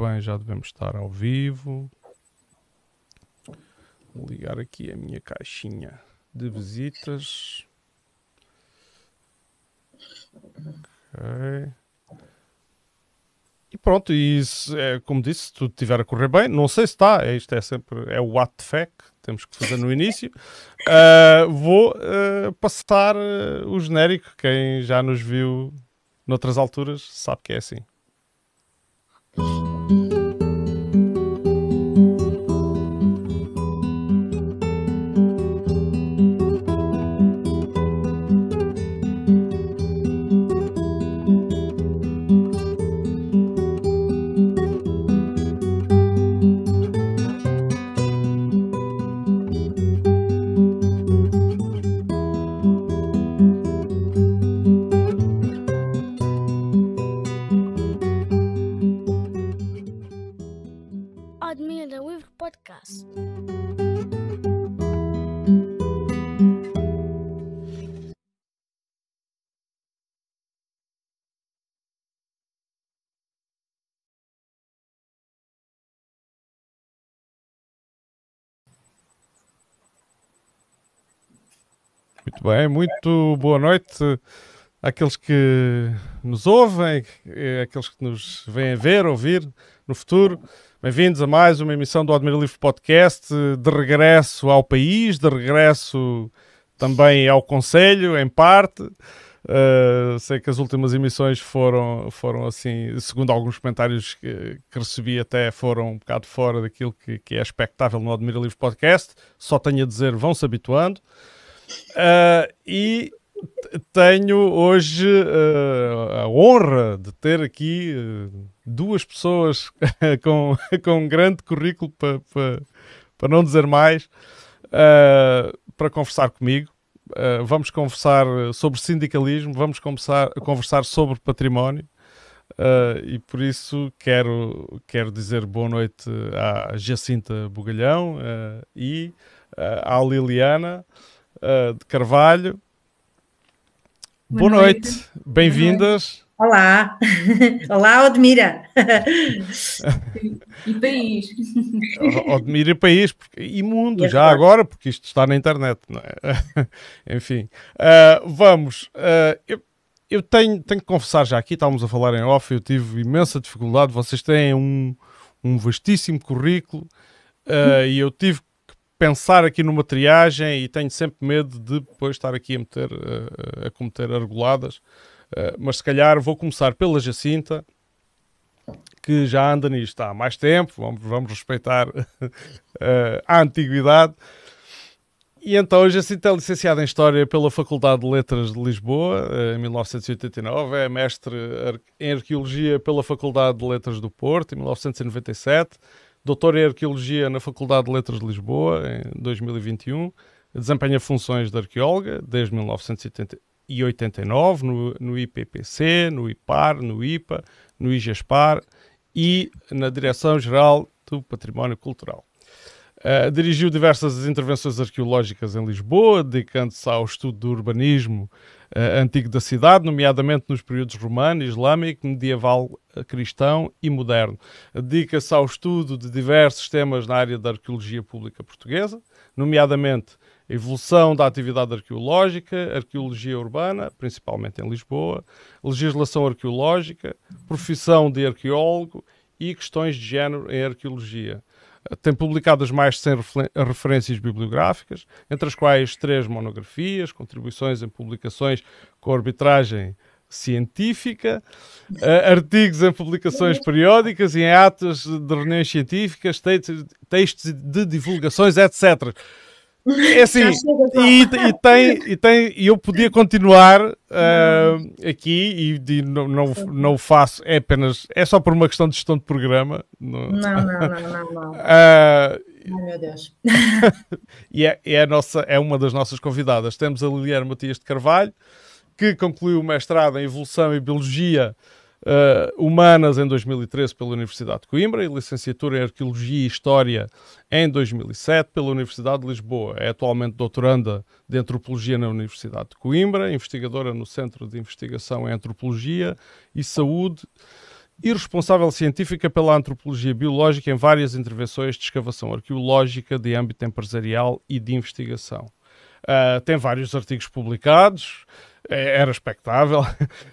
bem, já devemos estar ao vivo. Vou ligar aqui a minha caixinha de visitas. Ok. E pronto, isso é, como disse, se tudo estiver a correr bem, não sei se está, isto é sempre, é o what the fuck, temos que fazer no início. Vou passar o genérico, quem já nos viu noutras alturas sabe que é assim. Muito bem, muito boa noite àqueles que nos ouvem, àqueles que nos vêm ver, ouvir no futuro. Bem-vindos a mais uma emissão do Odemira Livre Podcast, de regresso ao país, de regresso também ao Conselho, em parte. Sei que as últimas emissões foram assim, segundo alguns comentários que recebi até, foram um bocado fora daquilo que é expectável no Odemira Livre Podcast. Só tenho a dizer, vão se habituando. E tenho hoje a honra de ter aqui duas pessoas com um grande currículo, para não dizer mais, para conversar comigo. Vamos conversar sobre sindicalismo, vamos conversar sobre património, e por isso quero dizer boa noite à Jacinta Bugalhão e à Liliana de Carvalho. Boa noite. Bem-vindas. Olá, olá Odemira e país. Odemira e país, e mundo, já agora, porque isto está na internet, não é? Enfim, vamos, eu tenho que confessar, já aqui estávamos a falar em off, eu tive imensa dificuldade, vocês têm um vastíssimo currículo, e eu tive pensar aqui numa triagem e tenho sempre medo de depois estar aqui a cometer argoladas, mas se calhar vou começar pela Jacinta, que já anda nisto há mais tempo, vamos respeitar a antiguidade. E então a Jacinta é licenciada em História pela Faculdade de Letras de Lisboa, em 1989, é mestre em Arqueologia pela Faculdade de Letras do Porto, em 1997, doutor em Arqueologia na Faculdade de Letras de Lisboa, em 2021. Desempenha funções de arqueóloga desde 1989 no IPPC, no IPAR, no IPA, no IGESPAR e na Direção-Geral do Património Cultural. Dirigiu diversas intervenções arqueológicas em Lisboa, dedicando-se ao estudo do urbanismo antigo da cidade, nomeadamente nos períodos romano, islâmico, medieval, cristão e moderno. Dedica-se ao estudo de diversos temas na área da arqueologia pública portuguesa, nomeadamente a evolução da atividade arqueológica, arqueologia urbana, principalmente em Lisboa, legislação arqueológica, profissão de arqueólogo e questões de género em arqueologia. Tem publicado as mais de 100 referências bibliográficas, entre as quais 3 monografias, contribuições em publicações com arbitragem científica, artigos em publicações periódicas e em atos de reuniões científicas, textos de divulgações, etc. É assim, e eu podia continuar aqui e não o faço, é apenas, é só por uma questão de gestão de programa. Não. Ai, meu Deus. E é uma das nossas convidadas. Temos a Liliana Matias de Carvalho, que concluiu o mestrado em Evolução e Biologia Humanas em 2013 pela Universidade de Coimbra e licenciatura em Arqueologia e História em 2007 pela Universidade de Lisboa. É atualmente doutoranda de Antropologia na Universidade de Coimbra, investigadora no Centro de Investigação em Antropologia e Saúde e responsável científica pela antropologia biológica em várias intervenções de escavação arqueológica de âmbito empresarial e de investigação. Tem vários artigos publicados, era expectável,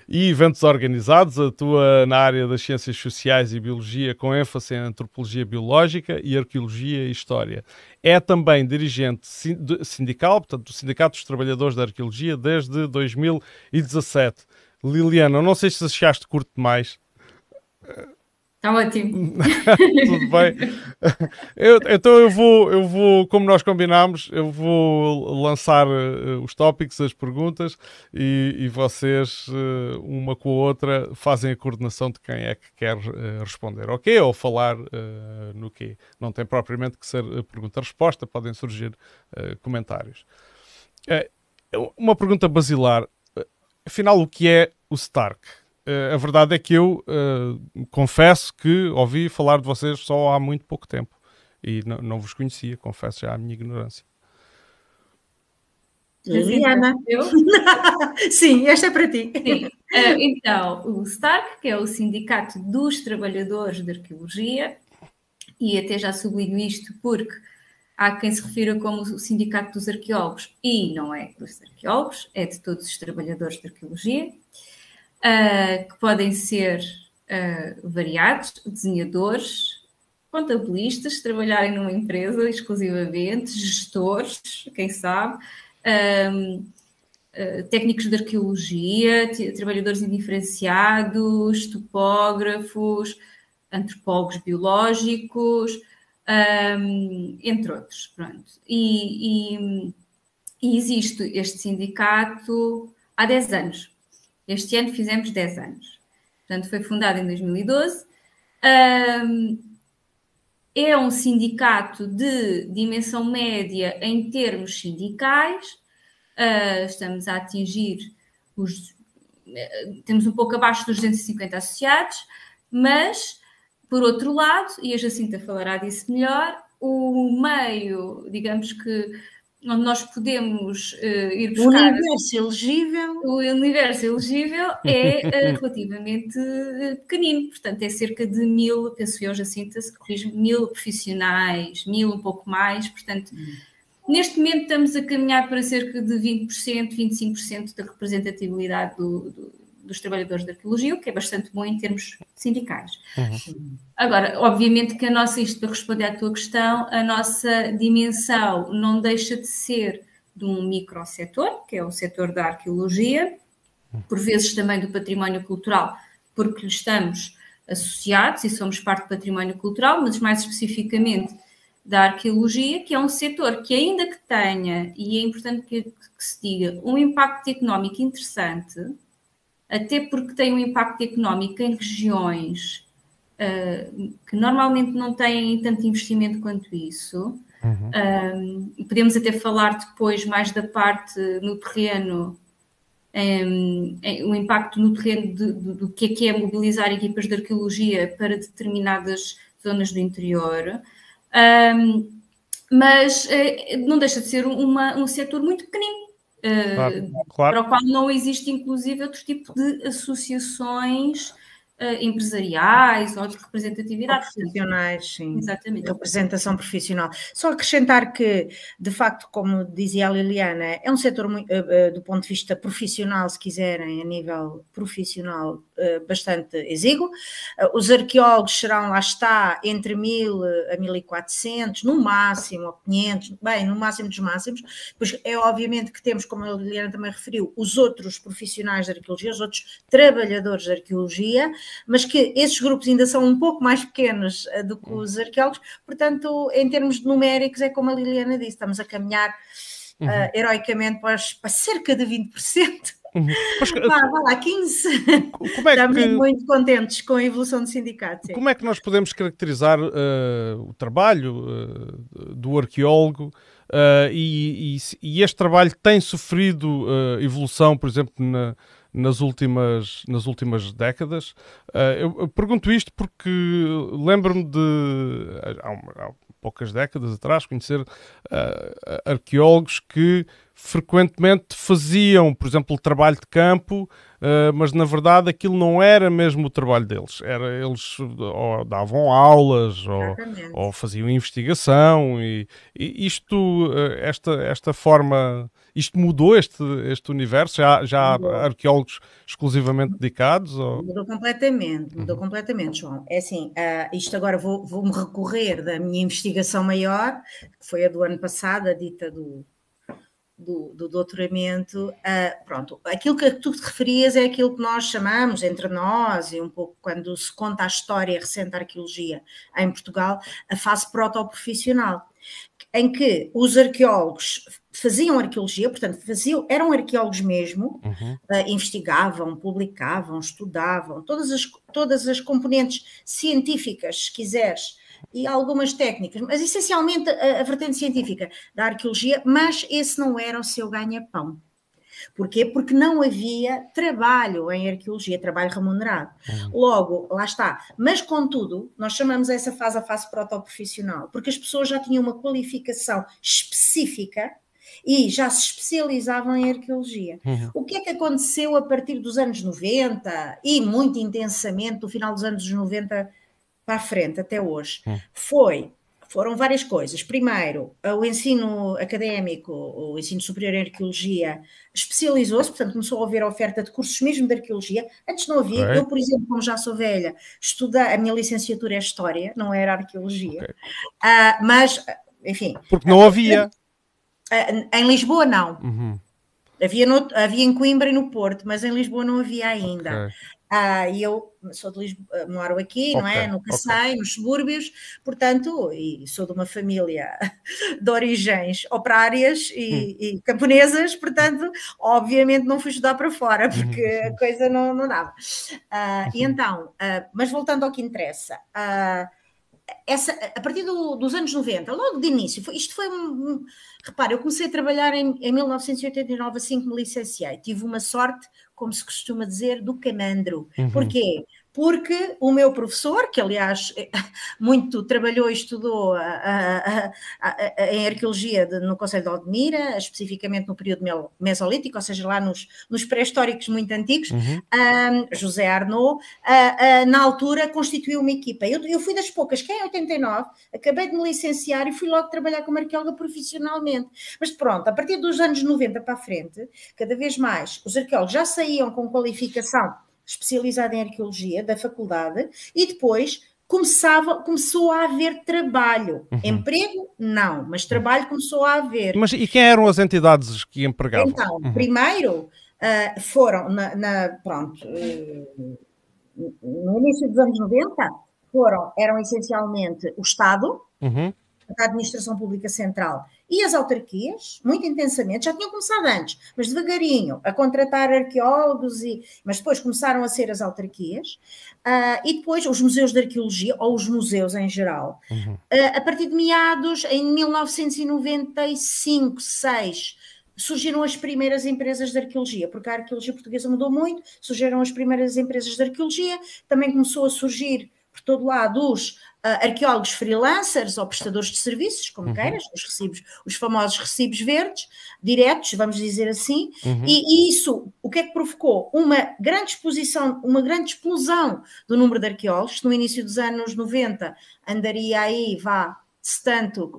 e eventos organizados, atua na área das ciências sociais e biologia com ênfase em antropologia biológica e arqueologia e história. É também dirigente sindical, portanto, do Sindicato dos Trabalhadores da Arqueologia desde 2017. Liliana, não sei se achaste curto demais. Está ótimo. Tudo bem. Então eu vou, como nós combinámos, eu vou lançar os tópicos, as perguntas, e vocês, uma com a outra, fazem a coordenação de quem é que quer responder ao quê ou falar no quê. Não tem propriamente que ser pergunta-resposta, podem surgir comentários. Uma pergunta basilar. Afinal, o que é o STARQ? A verdade é que eu confesso que ouvi falar de vocês só há muito pouco tempo e não vos conhecia, confesso já a minha ignorância. Liliana, eu? Sim, esta é para ti. Sim. Então, o STARQ, que é o Sindicato dos Trabalhadores de Arqueologia, e até já sublinho isto porque há quem se refira como o Sindicato dos Arqueólogos, e não é dos arqueólogos, é de todos os trabalhadores de arqueologia, que podem ser variados, desenhadores, contabilistas, trabalharem numa empresa exclusivamente, gestores, quem sabe, técnicos de arqueologia, trabalhadores indiferenciados, topógrafos, antropólogos biológicos, entre outros. Pronto. E existe este sindicato há 10 anos. Este ano fizemos 10 anos. Portanto, foi fundado em 2012. É um sindicato de dimensão média em termos sindicais. Estamos a atingir os... Temos um pouco abaixo dos 250 associados, mas, por outro lado, e a Jacinta falará disso melhor, o meio, digamos que, onde nós podemos ir buscar... O universo elegível é relativamente pequenino, portanto é cerca de 1000, penso eu, Jacinta, se corrijo, 1000 profissionais, 1000 um pouco mais, portanto, neste momento estamos a caminhar para cerca de 20%, 25% da representatividade dos trabalhadores da arqueologia, o que é bastante bom em termos sindicais. Uhum. Agora, obviamente que isto para responder à tua questão, a nossa dimensão não deixa de ser de um microsetor, que é o setor da arqueologia, por vezes também do património cultural, porque estamos associados e somos parte do património cultural, mas mais especificamente da arqueologia, que é um setor que ainda que tenha, e é importante que se diga, um impacto económico interessante, até porque tem um impacto económico em regiões que normalmente não têm tanto investimento quanto isso. Uhum. Podemos até falar depois mais da parte no terreno, o impacto no terreno do que é mobilizar equipas de arqueologia para determinadas zonas do interior. Mas não deixa de ser um setor muito pequenino. Claro. Para o qual não existe inclusive outro tipo de associações empresariais ou de representatividade. Profissionais, sim. Exatamente. Representação profissional. Só acrescentar que, de facto, como dizia a Liliana, é um setor muito, do ponto de vista profissional, se quiserem, a nível profissional, bastante exíguo. Os arqueólogos serão, lá está, entre 1000 a 1400, no máximo, a 500, bem, no máximo dos máximos, pois é obviamente que temos, como a Liliana também referiu, os outros profissionais de arqueologia, os outros trabalhadores de arqueologia, mas que esses grupos ainda são um pouco mais pequenos do que os arqueólogos, portanto, em termos numéricos, é como a Liliana disse, estamos a caminhar heroicamente para cerca de 20%. Vá lá, 15. Estamos muito contentes com a evolução do sindicato. Sim. Como é que nós podemos caracterizar o trabalho do arqueólogo? E este trabalho tem sofrido evolução, por exemplo, nas últimas décadas? Eu pergunto isto porque lembro-me de, há poucas décadas atrás, conhecer arqueólogos que frequentemente faziam, por exemplo, o trabalho de campo, mas na verdade aquilo não era mesmo o trabalho deles. Eles ou davam aulas ou faziam investigação e isto, esta forma, isto mudou este universo? Já há arqueólogos exclusivamente dedicados? Ou... Mudou completamente, João. É assim, isto agora vou-me recorrer da minha investigação maior, que foi a do ano passado, a dita do doutoramento. Pronto, aquilo que tu te referias é aquilo que nós chamamos entre nós, e um pouco quando se conta a história recente da arqueologia em Portugal, a fase protoprofissional, em que os arqueólogos faziam arqueologia, portanto eram arqueólogos mesmo, investigavam, publicavam, estudavam, todas as componentes científicas, se quiseres, e algumas técnicas, mas essencialmente a vertente científica da arqueologia, mas esse não era o seu ganha-pão. Porquê? Porque não havia trabalho em arqueologia, trabalho remunerado. Logo, lá está. Mas, contudo, nós chamamos essa fase a fase protoprofissional, porque as pessoas já tinham uma qualificação específica e já se especializavam em arqueologia. O que é que aconteceu a partir dos anos 90 e muito intensamente do final dos anos 90 para a frente, até hoje, foram várias coisas. Primeiro, o ensino académico, o ensino superior em arqueologia, especializou-se, portanto, começou a haver oferta de cursos mesmo de arqueologia. Antes não havia. Eu, por exemplo, como já sou velha, a minha licenciatura é História, não era Arqueologia. Mas, enfim... Porque não havia. Em Lisboa, não. Havia em Coimbra e no Porto, mas em Lisboa não havia ainda. E eu sou de Lisboa, moro aqui, não é? No Cacém, nos subúrbios, portanto, e sou de uma família de origens operárias e camponesas, portanto, obviamente não fui estudar para fora, porque a coisa não dava. E então, mas voltando ao que interessa, a partir dos anos 90, logo de início, repare, eu comecei a trabalhar em 1989, assim que me licenciei. Tive uma sorte, como se costuma dizer, do camandro. Porquê? Porque o meu professor, que aliás muito trabalhou e estudou em arqueologia no Concelho de Odemira, especificamente no período mesolítico, ou seja, lá nos pré-históricos muito antigos, José Arnaud, na altura constituiu uma equipa. Eu fui das poucas que em 89 acabei de me licenciar e fui logo trabalhar como arqueóloga profissionalmente. Mas pronto, a partir dos anos 90 para a frente, cada vez mais os arqueólogos já saíam com qualificação especializada em arqueologia da faculdade, e depois começou a haver trabalho. Emprego, não, mas trabalho começou a haver. Mas e quem eram as entidades que empregavam? Então, primeiro foram, no início dos anos 90, eram essencialmente o Estado, a Administração Pública Central e as autarquias, muito intensamente, já tinham começado antes, mas devagarinho, a contratar arqueólogos, mas depois começaram a ser as autarquias, e depois os museus de arqueologia, ou os museus em geral. A partir de meados, em 1995-6, surgiram as primeiras empresas de arqueologia, porque a arqueologia portuguesa mudou muito, surgiram as primeiras empresas de arqueologia, também começou a surgir por todo lado os arqueólogos freelancers ou prestadores de serviços, como queiras, os famosos recibos verdes, diretos, vamos dizer assim, e isso, o que é que provocou? Uma grande explosão do número de arqueólogos. No início dos anos 90 andaria aí, se tanto,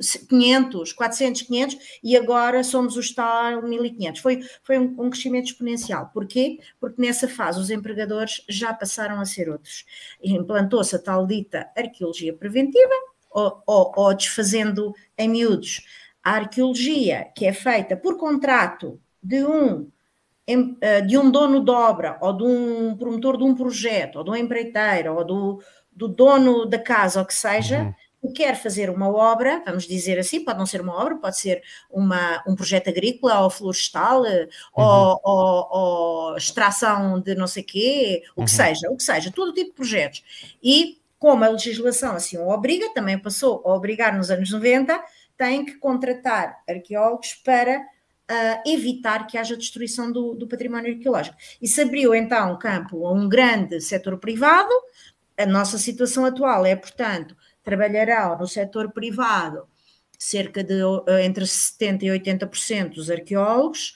400, 500, e agora somos os tal 1500. Foi um crescimento exponencial. Porquê? Porque nessa fase os empregadores já passaram a ser outros. Implantou-se a tal dita arqueologia preventiva, ou desfazendo em miúdos, a arqueologia que é feita por contrato de um dono de obra, ou de um promotor de um projeto, ou de um empreiteiro, ou do dono da casa, ou que seja... Quer fazer uma obra, vamos dizer assim, pode não ser uma obra, pode ser um projeto agrícola ou florestal, ou extração de não sei quê, o que seja, todo tipo de projetos. E como a legislação assim o obriga, também passou a obrigar nos anos 90, tem que contratar arqueólogos para evitar que haja destruição do património arqueológico. E se abriu então um campo a um grande setor privado. A nossa situação atual é, portanto, trabalharão no setor privado cerca de entre 70% e 80% dos arqueólogos,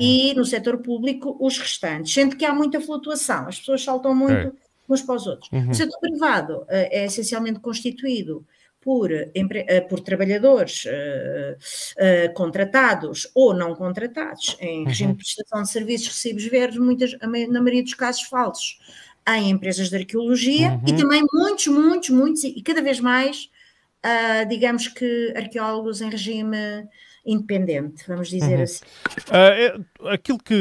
e no setor público os restantes, sendo que há muita flutuação, as pessoas saltam muito uns para os outros. O setor privado é essencialmente constituído por trabalhadores contratados ou não contratados, em regime de prestação de serviços, recibos verdes, na maioria dos casos falsos, em empresas de arqueologia, e também muitos, e cada vez mais, digamos que arqueólogos em regime independente, vamos dizer assim. Aquilo que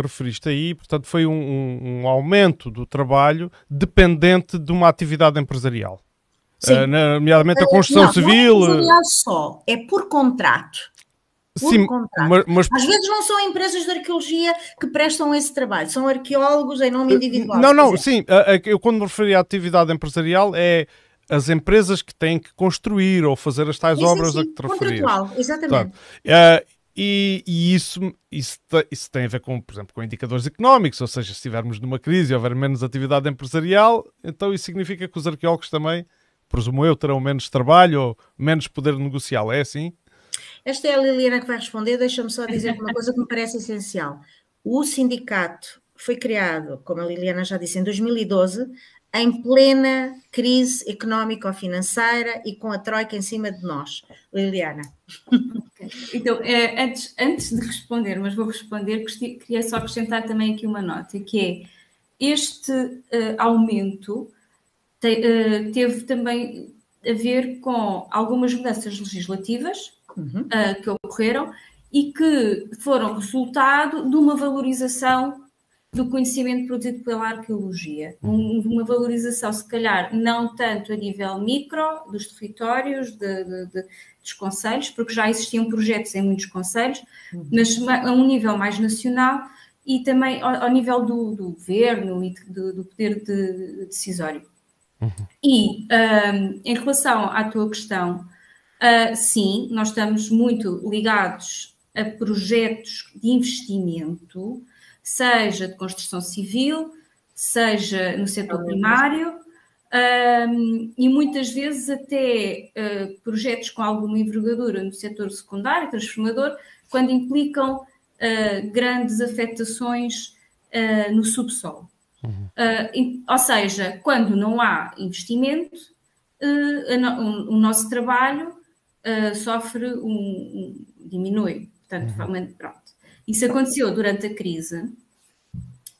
referiste aí, portanto, foi um aumento do trabalho dependente de uma atividade empresarial. Nomeadamente a construção civil. Não é empresarial só, é por contrato. Sim, mas... Às vezes não são empresas de arqueologia que prestam esse trabalho, são arqueólogos em nome individual. Não, sim. Eu, quando me referi à atividade empresarial, é as empresas que têm que construir ou fazer as tais obras a que te referias. Contratual, exatamente. Então, e isso tem a ver com, por exemplo, com indicadores económicos, ou seja, se estivermos numa crise e houver menos atividade empresarial, então isso significa que os arqueólogos também, presumo eu, terão menos trabalho ou menos poder negocial, é assim? Esta é a Liliana que vai responder. Deixa-me só dizer uma coisa que me parece essencial. O sindicato foi criado, como a Liliana já disse, em 2012, em plena crise económico-financeira e com a Troika em cima de nós. Liliana. Então, antes de responder, mas vou responder, queria só acrescentar também aqui uma nota, que é este aumento teve também a ver com algumas mudanças legislativas que ocorreram e que foram resultado de uma valorização do conhecimento produzido pela arqueologia. Uma valorização, se calhar, não tanto a nível micro, dos territórios, dos concelhos, porque já existiam projetos em muitos concelhos, mas a um nível mais nacional e também ao nível do governo e do poder decisório. E em relação à tua questão, sim, nós estamos muito ligados a projetos de investimento, seja de construção civil, seja no setor primário, e muitas vezes até projetos com alguma envergadura no setor secundário, transformador, quando implicam grandes afetações no subsolo. Ou seja, quando não há investimento, o nosso trabalho sofre diminui. Portanto, pronto. Isso aconteceu durante a crise,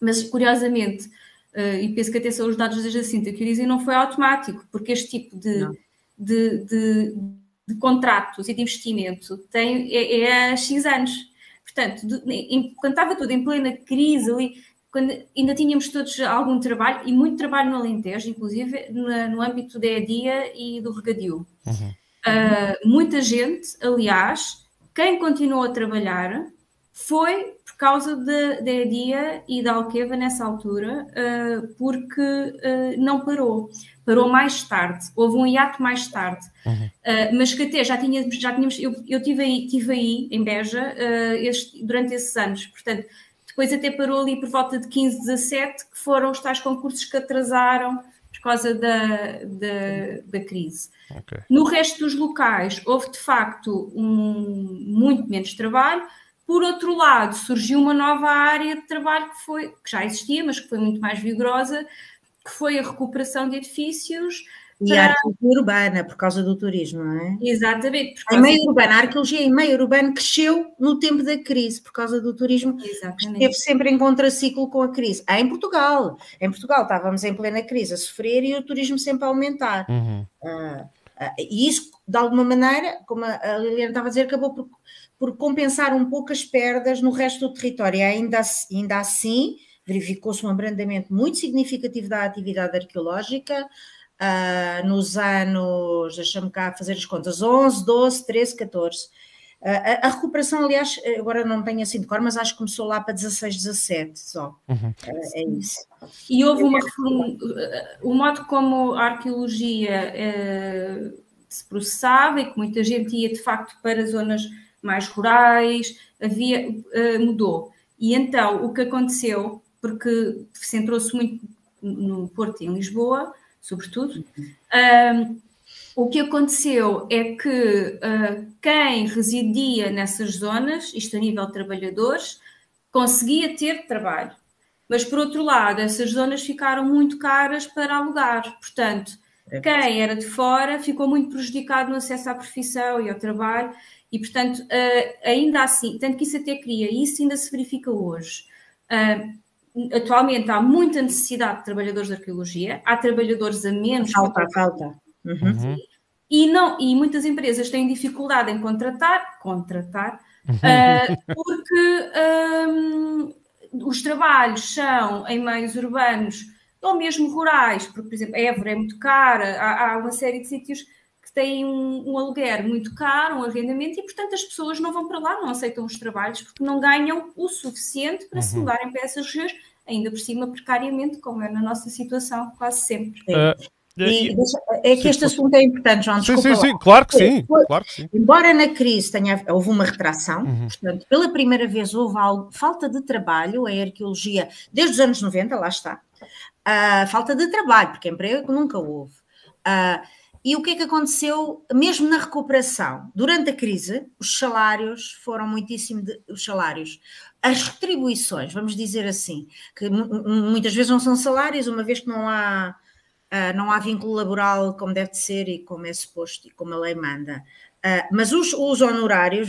mas curiosamente, e penso que até são os dados da Jacinta que o dizem, não foi automático, porque este tipo de contratos e de investimento é há X anos. Portanto, quando estava tudo em plena crise ali, quando ainda tínhamos todos algum trabalho, e muito trabalho no Alentejo, inclusive no âmbito da EDIA e do regadio. Muita gente, aliás, quem continuou a trabalhar foi por causa da EDIA e da Alqueva nessa altura, porque não parou. Parou mais tarde, houve um hiato mais tarde. Mas que até já tínhamos eu estive aí em Beja durante esses anos, portanto... Depois até parou ali por volta de 15, 17, que foram os tais concursos que atrasaram por causa da crise. No resto dos locais houve, de facto, muito menos trabalho. Por outro lado, surgiu uma nova área de trabalho que já existia, mas que foi muito mais vigorosa, que foi a recuperação de edifícios. E a arqueologia urbana, por causa do turismo, não é? Exatamente. A arqueologia em meio urbano cresceu no tempo da crise, por causa do turismo. Exatamente. Esteve sempre em contraciclo com a crise. Em Portugal estávamos em plena crise a sofrer e o turismo sempre a aumentar. E isso, de alguma maneira, como a Liliana estava a dizer, acabou por compensar um pouco as perdas no resto do território. E ainda assim, verificou-se um abrandamento muito significativo da atividade arqueológica, nos anos, deixa-me cá fazer as contas, 11, 12, 13, 14. A recuperação, aliás, agora não tenho assim de cor, mas acho que começou lá para 16, 17 só. É isso. E houve o modo como a arqueologia se processava e que muita gente ia, de facto, para zonas mais rurais, mudou. E então, o que aconteceu, porque centrou-se muito no Porto e em Lisboa, sobretudo, O que aconteceu é que quem residia nessas zonas, isto a nível de trabalhadores, conseguia ter trabalho. Mas, por outro lado, essas zonas ficaram muito caras para alugar. Portanto, quem era de fora ficou muito prejudicado no acesso à profissão e ao trabalho. E, portanto, ainda assim, tanto que isso até cria, e isso ainda se verifica hoje. Atualmente há muita necessidade de trabalhadores de arqueologia, há trabalhadores a menos... Falta. Uhum. E muitas empresas têm dificuldade em contratar porque os trabalhos são em meios urbanos ou mesmo rurais, porque, por exemplo, Évora é muito cara, há uma série de sítios que têm um aluguer muito caro, um arrendamento, e, portanto, as pessoas não vão para lá, não aceitam os trabalhos, porque não ganham o suficiente para se mudarem para essas regiões, ainda por cima precariamente, como é na nossa situação quase sempre. É que este assunto é importante, João, desculpa. Sim, claro que sim. Embora na crise houve uma retração, portanto, pela primeira vez houve falta de trabalho em arqueologia, desde os anos 90, lá está, falta de trabalho, porque emprego nunca houve. E o que é que aconteceu, mesmo na recuperação? Durante a crise, os salários foram muitíssimo... As retribuições, vamos dizer assim, que muitas vezes não são salários, uma vez que não há vínculo laboral como deve de ser e como é suposto e como a lei manda. Mas os honorários,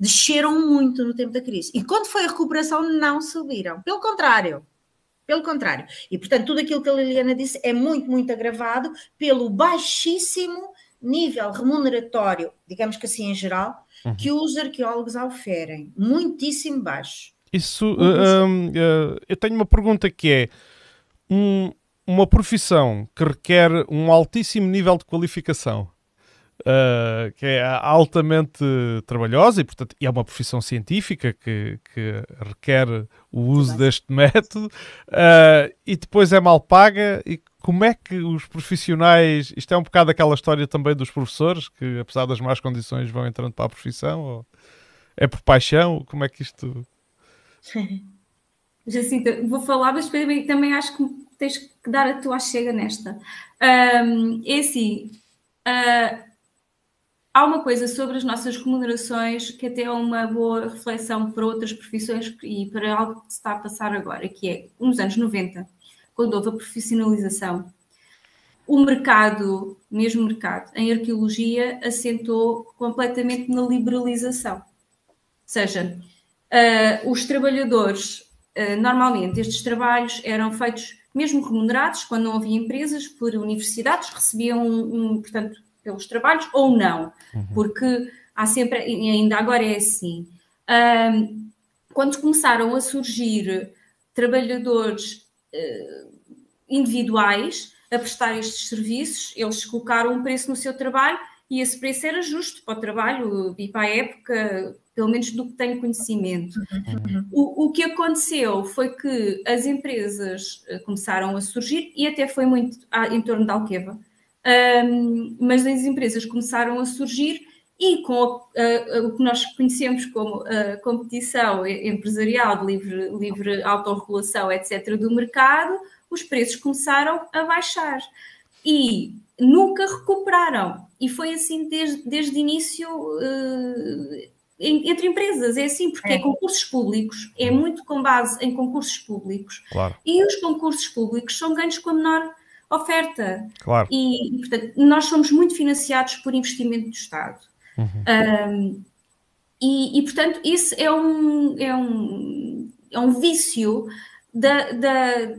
desceram muito no tempo da crise. E quando foi a recuperação, não subiram. Pelo contrário. E, portanto, tudo aquilo que a Liliana disse é muito, muito agravado pelo baixíssimo nível remuneratório, digamos que assim em geral, que os arqueólogos oferem. Muitíssimo baixo. Isso, eu tenho uma pergunta que é... Uma profissão que requer um altíssimo nível de qualificação, que é altamente trabalhosa, e, portanto, é uma profissão científica que requer o uso deste método, e depois é mal paga. E como é que os profissionais... Isto é um bocado aquela história também dos professores, que apesar das más condições vão entrando para a profissão, ou é por paixão? Como é que isto... Jacinta, vou falar, mas também acho que tens que dar a tua chega nesta. É assim, há uma coisa sobre as nossas remunerações que até é uma boa reflexão para outras profissões e para algo que se está a passar agora, que é, nos anos 90, quando houve a profissionalização, o mercado, mesmo mercado, em arqueologia, assentou completamente na liberalização. Ou seja, os trabalhadores... Normalmente estes trabalhos eram feitos mesmo remunerados, quando não havia empresas, por universidades, recebiam, portanto, pelos trabalhos ou não, porque há sempre, ainda agora é assim. Quando começaram a surgir trabalhadores individuais a prestar estes serviços, eles colocaram um preço no seu trabalho e esse preço era justo para o trabalho e para a época, pelo menos do que tenho conhecimento. O que aconteceu foi que as empresas começaram a surgir, e até foi muito em torno da Alqueva, mas as empresas começaram a surgir, e com o que nós conhecemos como a competição empresarial, livre autorregulação, etc., do mercado, os preços começaram a baixar. E nunca recuperaram. E foi assim desde o início... Entre empresas, é assim, porque é concursos públicos, é muito com base em concursos públicos. Claro. E os concursos públicos são ganhos com a menor oferta. Claro. E, portanto, nós somos muito financiados por investimento do Estado. Portanto, isso é um vício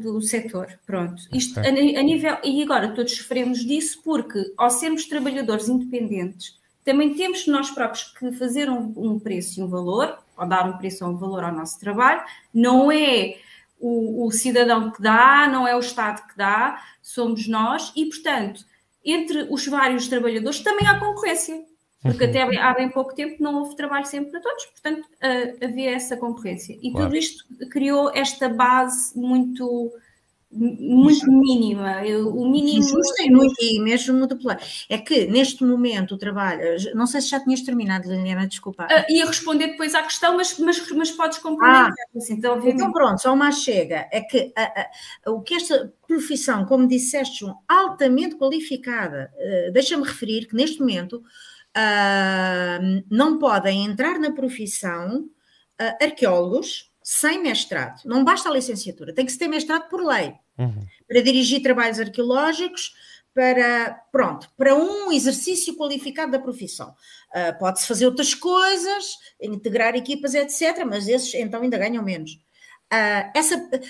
do setor. Pronto. Isto, a nível, e agora todos sofremos disso, porque, ao sermos trabalhadores independentes, também temos nós próprios que fazer um preço e um valor, ou dar um preço ou um valor ao nosso trabalho. Não é o cidadão que dá, não é o Estado que dá, somos nós. E, portanto, entre os vários trabalhadores também há concorrência, porque até há bem pouco tempo não houve trabalho sempre para todos, portanto, havia essa concorrência. E tudo isto criou esta base muito muito mínima, o mínimo... Justo, e mesmo do plano. É que, neste momento, o trabalho... Não sei se já tinhas terminado, Liliana, desculpa. Ia responder depois à questão, mas podes complementar. Assim, então pronto, só uma chega. É que, o que esta profissão, como disseste, João, altamente qualificada, deixa-me referir que, neste momento, não podem entrar na profissão arqueólogos sem mestrado, não basta a licenciatura, tem que se ter mestrado por lei, para dirigir trabalhos arqueológicos, para um exercício qualificado da profissão. Pode-se fazer outras coisas, integrar equipas, etc., mas esses então ainda ganham menos.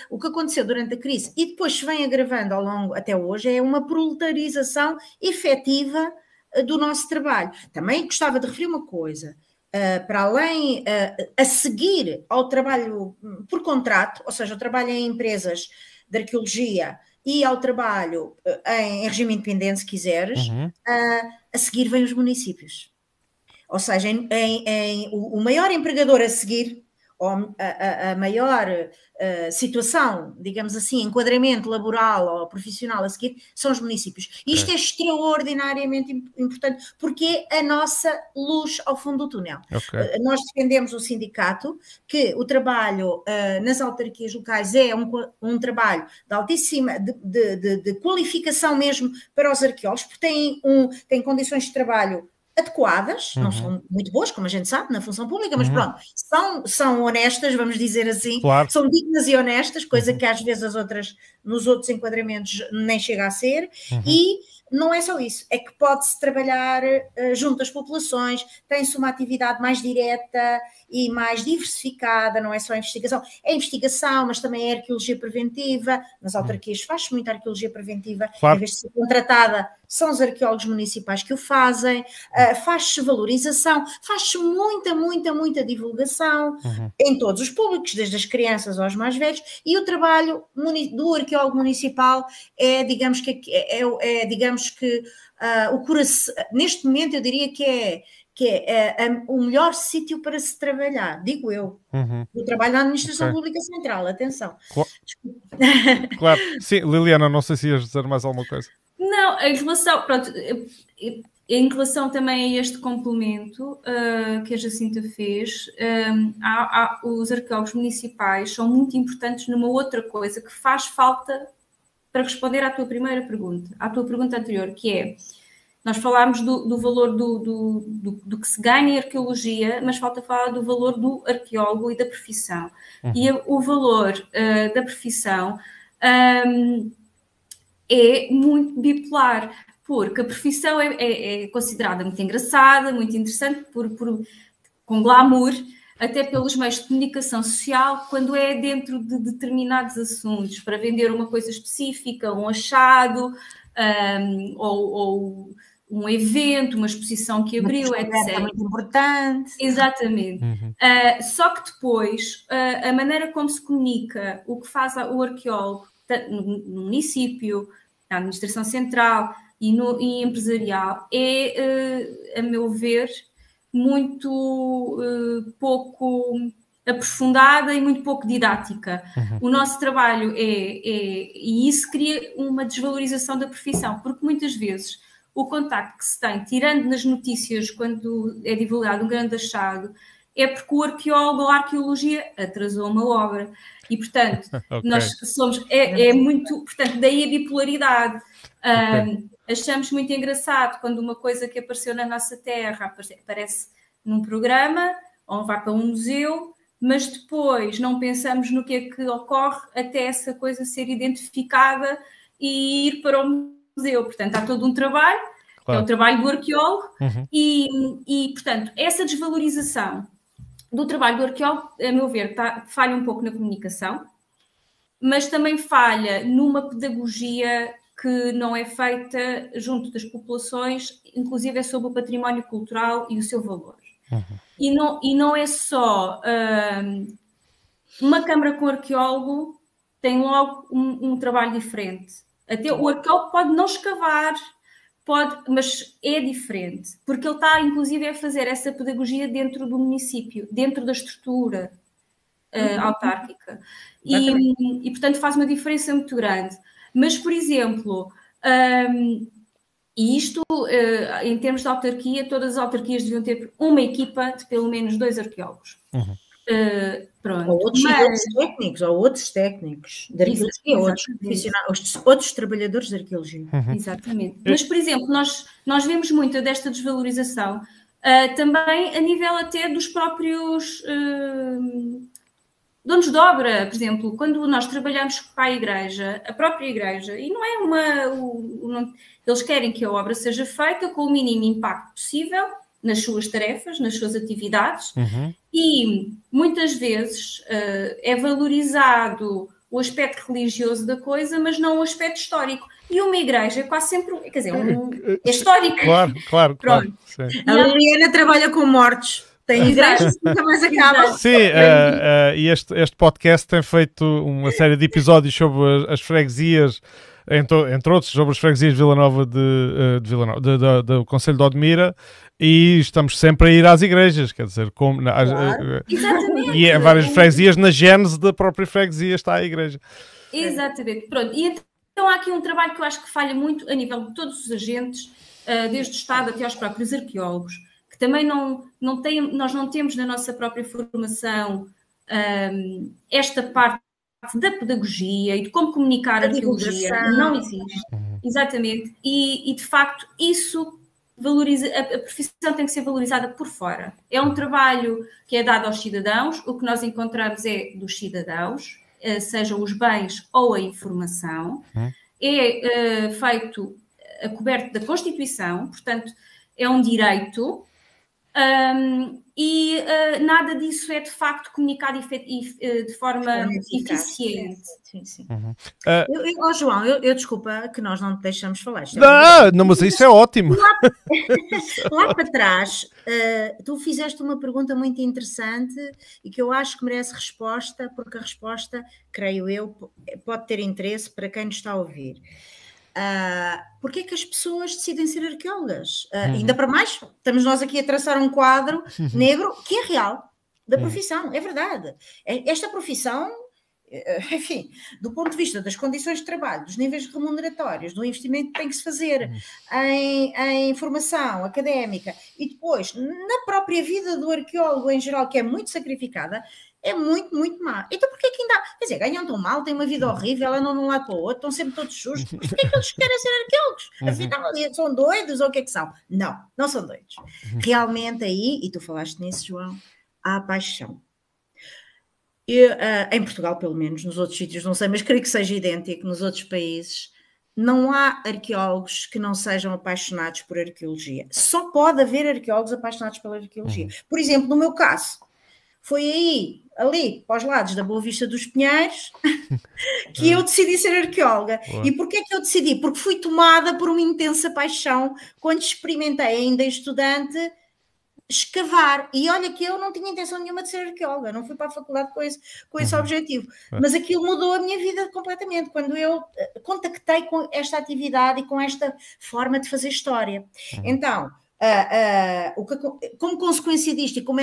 O que aconteceu durante a crise, e depois se vem agravando ao longo até hoje, é uma proletarização efetiva do nosso trabalho. Também gostava de referir uma coisa. Para além, a seguir ao trabalho por contrato, ou seja, ao trabalho em empresas de arqueologia e ao trabalho em regime independente, se quiseres, a seguir vêm os municípios. Ou seja, o maior empregador a seguir, ou a maior situação, digamos assim, enquadramento laboral ou profissional a seguir, são os municípios. E isto é extraordinariamente importante, porque é a nossa luz ao fundo do túnel. Nós defendemos o sindicato, que o trabalho nas autarquias locais é um trabalho de altíssima, de qualificação mesmo para os arqueólogos, porque têm condições de trabalho adequadas, não são muito boas, como a gente sabe, na função pública, mas pronto, são honestas, vamos dizer assim, claro. São dignas e honestas, coisa que às vezes nos outros enquadramentos nem chega a ser, e não é só isso, é que pode-se trabalhar junto às populações, tem-se uma atividade mais direta e mais diversificada, não é só investigação, é investigação, mas também é arqueologia preventiva, nas autarquias faz-se muita arqueologia preventiva, claro. Em vez de ser contratada, são os arqueólogos municipais que o fazem, faz-se valorização, faz-se muita, muita, muita divulgação em todos os públicos, desde as crianças aos mais velhos, e o trabalho do arqueólogo municipal é, digamos que, o coração, neste momento eu diria que é o melhor sítio para se trabalhar, digo eu. Eu trabalho na Administração Pública Central, atenção. Claro. Sim, Liliana, não sei se ias dizer mais alguma coisa. Não, em relação também a este complemento que a Jacinta fez, os arqueólogos municipais são muito importantes numa outra coisa que faz falta para responder à tua primeira pergunta, à tua pergunta anterior, que é, nós falámos do valor do que se ganha em arqueologia, mas falta falar do valor do arqueólogo e da profissão. E o valor da profissão... é muito bipolar, porque a profissão é considerada muito engraçada, muito interessante, com glamour, até pelos meios de comunicação social, quando é dentro de determinados assuntos, para vender uma coisa específica, um achado, ou um evento, uma exposição que abriu, etc. É muito importante. Exatamente. Só que depois, a maneira como se comunica, o que faz o arqueólogo, no município, na administração central e empresarial, é, a meu ver, muito pouco aprofundada e muito pouco didática. O nosso trabalho e isso cria uma desvalorização da profissão, porque muitas vezes o contacto que se tem, tirando nas notícias quando é divulgado um grande achado, é porque o arqueólogo ou a arqueologia atrasou uma obra. E, portanto, nós somos... É muito... Portanto, daí a bipolaridade. Achamos muito engraçado quando uma coisa que apareceu na nossa terra aparece num programa ou vai para um museu, mas depois não pensamos no que é que ocorre até essa coisa ser identificada e ir para o museu. Portanto, há todo um trabalho, é o trabalho do arqueólogo, portanto, essa desvalorização do trabalho do arqueólogo, a meu ver, falha um pouco na comunicação, mas também falha numa pedagogia que não é feita junto das populações, inclusive é sobre o património cultural e o seu valor. E não é só uma câmara com arqueólogo tem logo um trabalho diferente. Até o arqueólogo pode não escavar, mas é diferente, porque ele está, inclusive, a fazer essa pedagogia dentro do município, dentro da estrutura, autárquica. E, portanto, faz uma diferença muito grande. Mas, por exemplo, e isto, em termos de autarquia, todas as autarquias deviam ter uma equipa de pelo menos 2 arqueólogos. Uhum. Pronto. Ou outros técnicos, ou outros técnicos de arqueologia, ou outros profissionais, outros trabalhadores de arqueologia. Uhum. Exatamente. Mas, por exemplo, nós vemos muito desta desvalorização também a nível até dos próprios donos de obra. Por exemplo, quando nós trabalhamos para a igreja, a própria igreja, e não é eles querem que a obra seja feita com o mínimo impacto possível nas suas tarefas, nas suas atividades, uhum. E muitas vezes é valorizado o aspecto religioso da coisa, mas não o aspecto histórico. E uma igreja é quase sempre, quer dizer, é histórica. Claro. Pronto. Claro, a Liliana trabalha com mortos. Tem igrejas que nunca mais acabam. Sim, e este podcast tem feito uma série de episódios sobre as freguesias, entre outros, sobre as freguesias de Vila Nova do Concelho de Odemira, e estamos sempre a ir às igrejas, quer dizer, como... Exatamente. E em várias freguesias, na gênese da própria freguesia está a igreja. Exatamente, pronto. E então há aqui um trabalho que eu acho que falha muito a nível de todos os agentes, desde o Estado até aos próprios arqueólogos, que também nós não temos na nossa própria formação esta parte da pedagogia e de como comunicar a arqueologia, não existe. Exatamente, e de facto isso valoriza, a profissão tem que ser valorizada por fora. É um trabalho que é dado aos cidadãos, o que nós encontramos é dos cidadãos, sejam os bens ou a informação, é feito a coberto da Constituição, portanto é um direito. Nada disso é de facto comunicado de forma eficiente. Sim. Uhum. João, eu desculpa que nós não te deixamos falar. Não, mas isso é ótimo. Lá para trás, tu fizeste uma pergunta muito interessante e que eu acho que merece resposta, porque a resposta, creio eu, pode ter interesse para quem nos está a ouvir. Porque é que as pessoas decidem ser arqueólogas? Ainda para mais, estamos nós aqui a traçar um quadro negro que é real, da profissão, é verdade. Esta profissão, enfim, do ponto de vista das condições de trabalho, dos níveis remuneratórios, do investimento que tem que se fazer em formação académica e depois na própria vida do arqueólogo em geral, que é muito sacrificada, é muito, muito má. Então porquê que ainda há? Quer dizer, ganham tão mal, têm uma vida horrível, andam de um lado para o outro, estão sempre todos sujos. Porquê que eles querem ser arqueólogos? Afinal, são doidos ou o que é que são? Não são doidos. Realmente aí, e tu falaste nisso, João, há paixão. Eu, em Portugal, pelo menos, nos outros sítios, não sei, mas creio que seja idêntico nos outros países, não há arqueólogos que não sejam apaixonados por arqueologia. Só pode haver arqueólogos apaixonados pela arqueologia. Por exemplo, no meu caso, foi aí, ali, para os lados da Boa Vista dos Pinheiros, que eu decidi ser arqueóloga. Ué. E porquê que eu decidi? Porque fui tomada por uma intensa paixão quando experimentei, ainda estudante, escavar. E olha que eu não tinha intenção nenhuma de ser arqueóloga, não fui para a faculdade com esse objetivo. Ué. Mas aquilo mudou a minha vida completamente, quando eu contactei com esta atividade e com esta forma de fazer história. Ué. Então... como consequência disto e como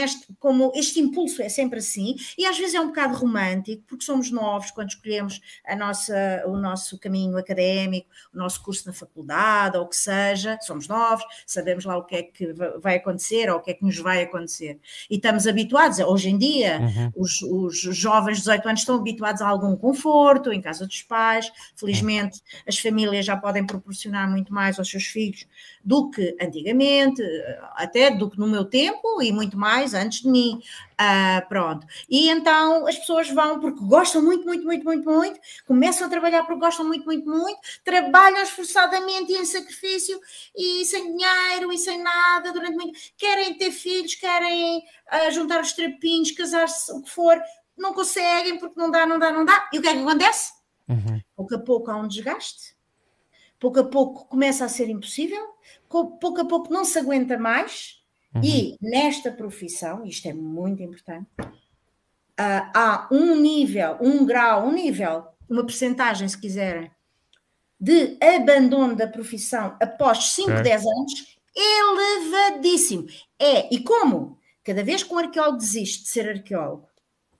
este impulso é sempre assim, e às vezes é um bocado romântico, porque somos novos quando escolhemos o nosso caminho académico, o nosso curso na faculdade, ou o que seja, somos novos, sabemos lá o que é que vai acontecer, ou o que é que nos vai acontecer, e estamos habituados, hoje em dia, os jovens de 18 anos estão habituados a algum conforto, em casa dos pais, felizmente as famílias já podem proporcionar muito mais aos seus filhos do que antigamente, até do que no meu tempo e muito mais antes de mim. Pronto. E então as pessoas vão porque gostam muito, muito, muito, muito, muito, começam a trabalhar porque gostam muito, muito, muito, trabalham esforçadamente e em sacrifício e sem dinheiro e sem nada durante muito. Querem ter filhos, querem juntar os trapinhos, casar-se, o que for, não conseguem porque não dá. E o que é que acontece? Pouco a pouco há um desgaste. Pouco a pouco começa a ser impossível, pouco a pouco não se aguenta mais, e nesta profissão, isto é muito importante, há uma percentagem, se quiserem, de abandono da profissão após 5, 10 anos, elevadíssimo. E como? Cada vez que um arqueólogo desiste de ser arqueólogo,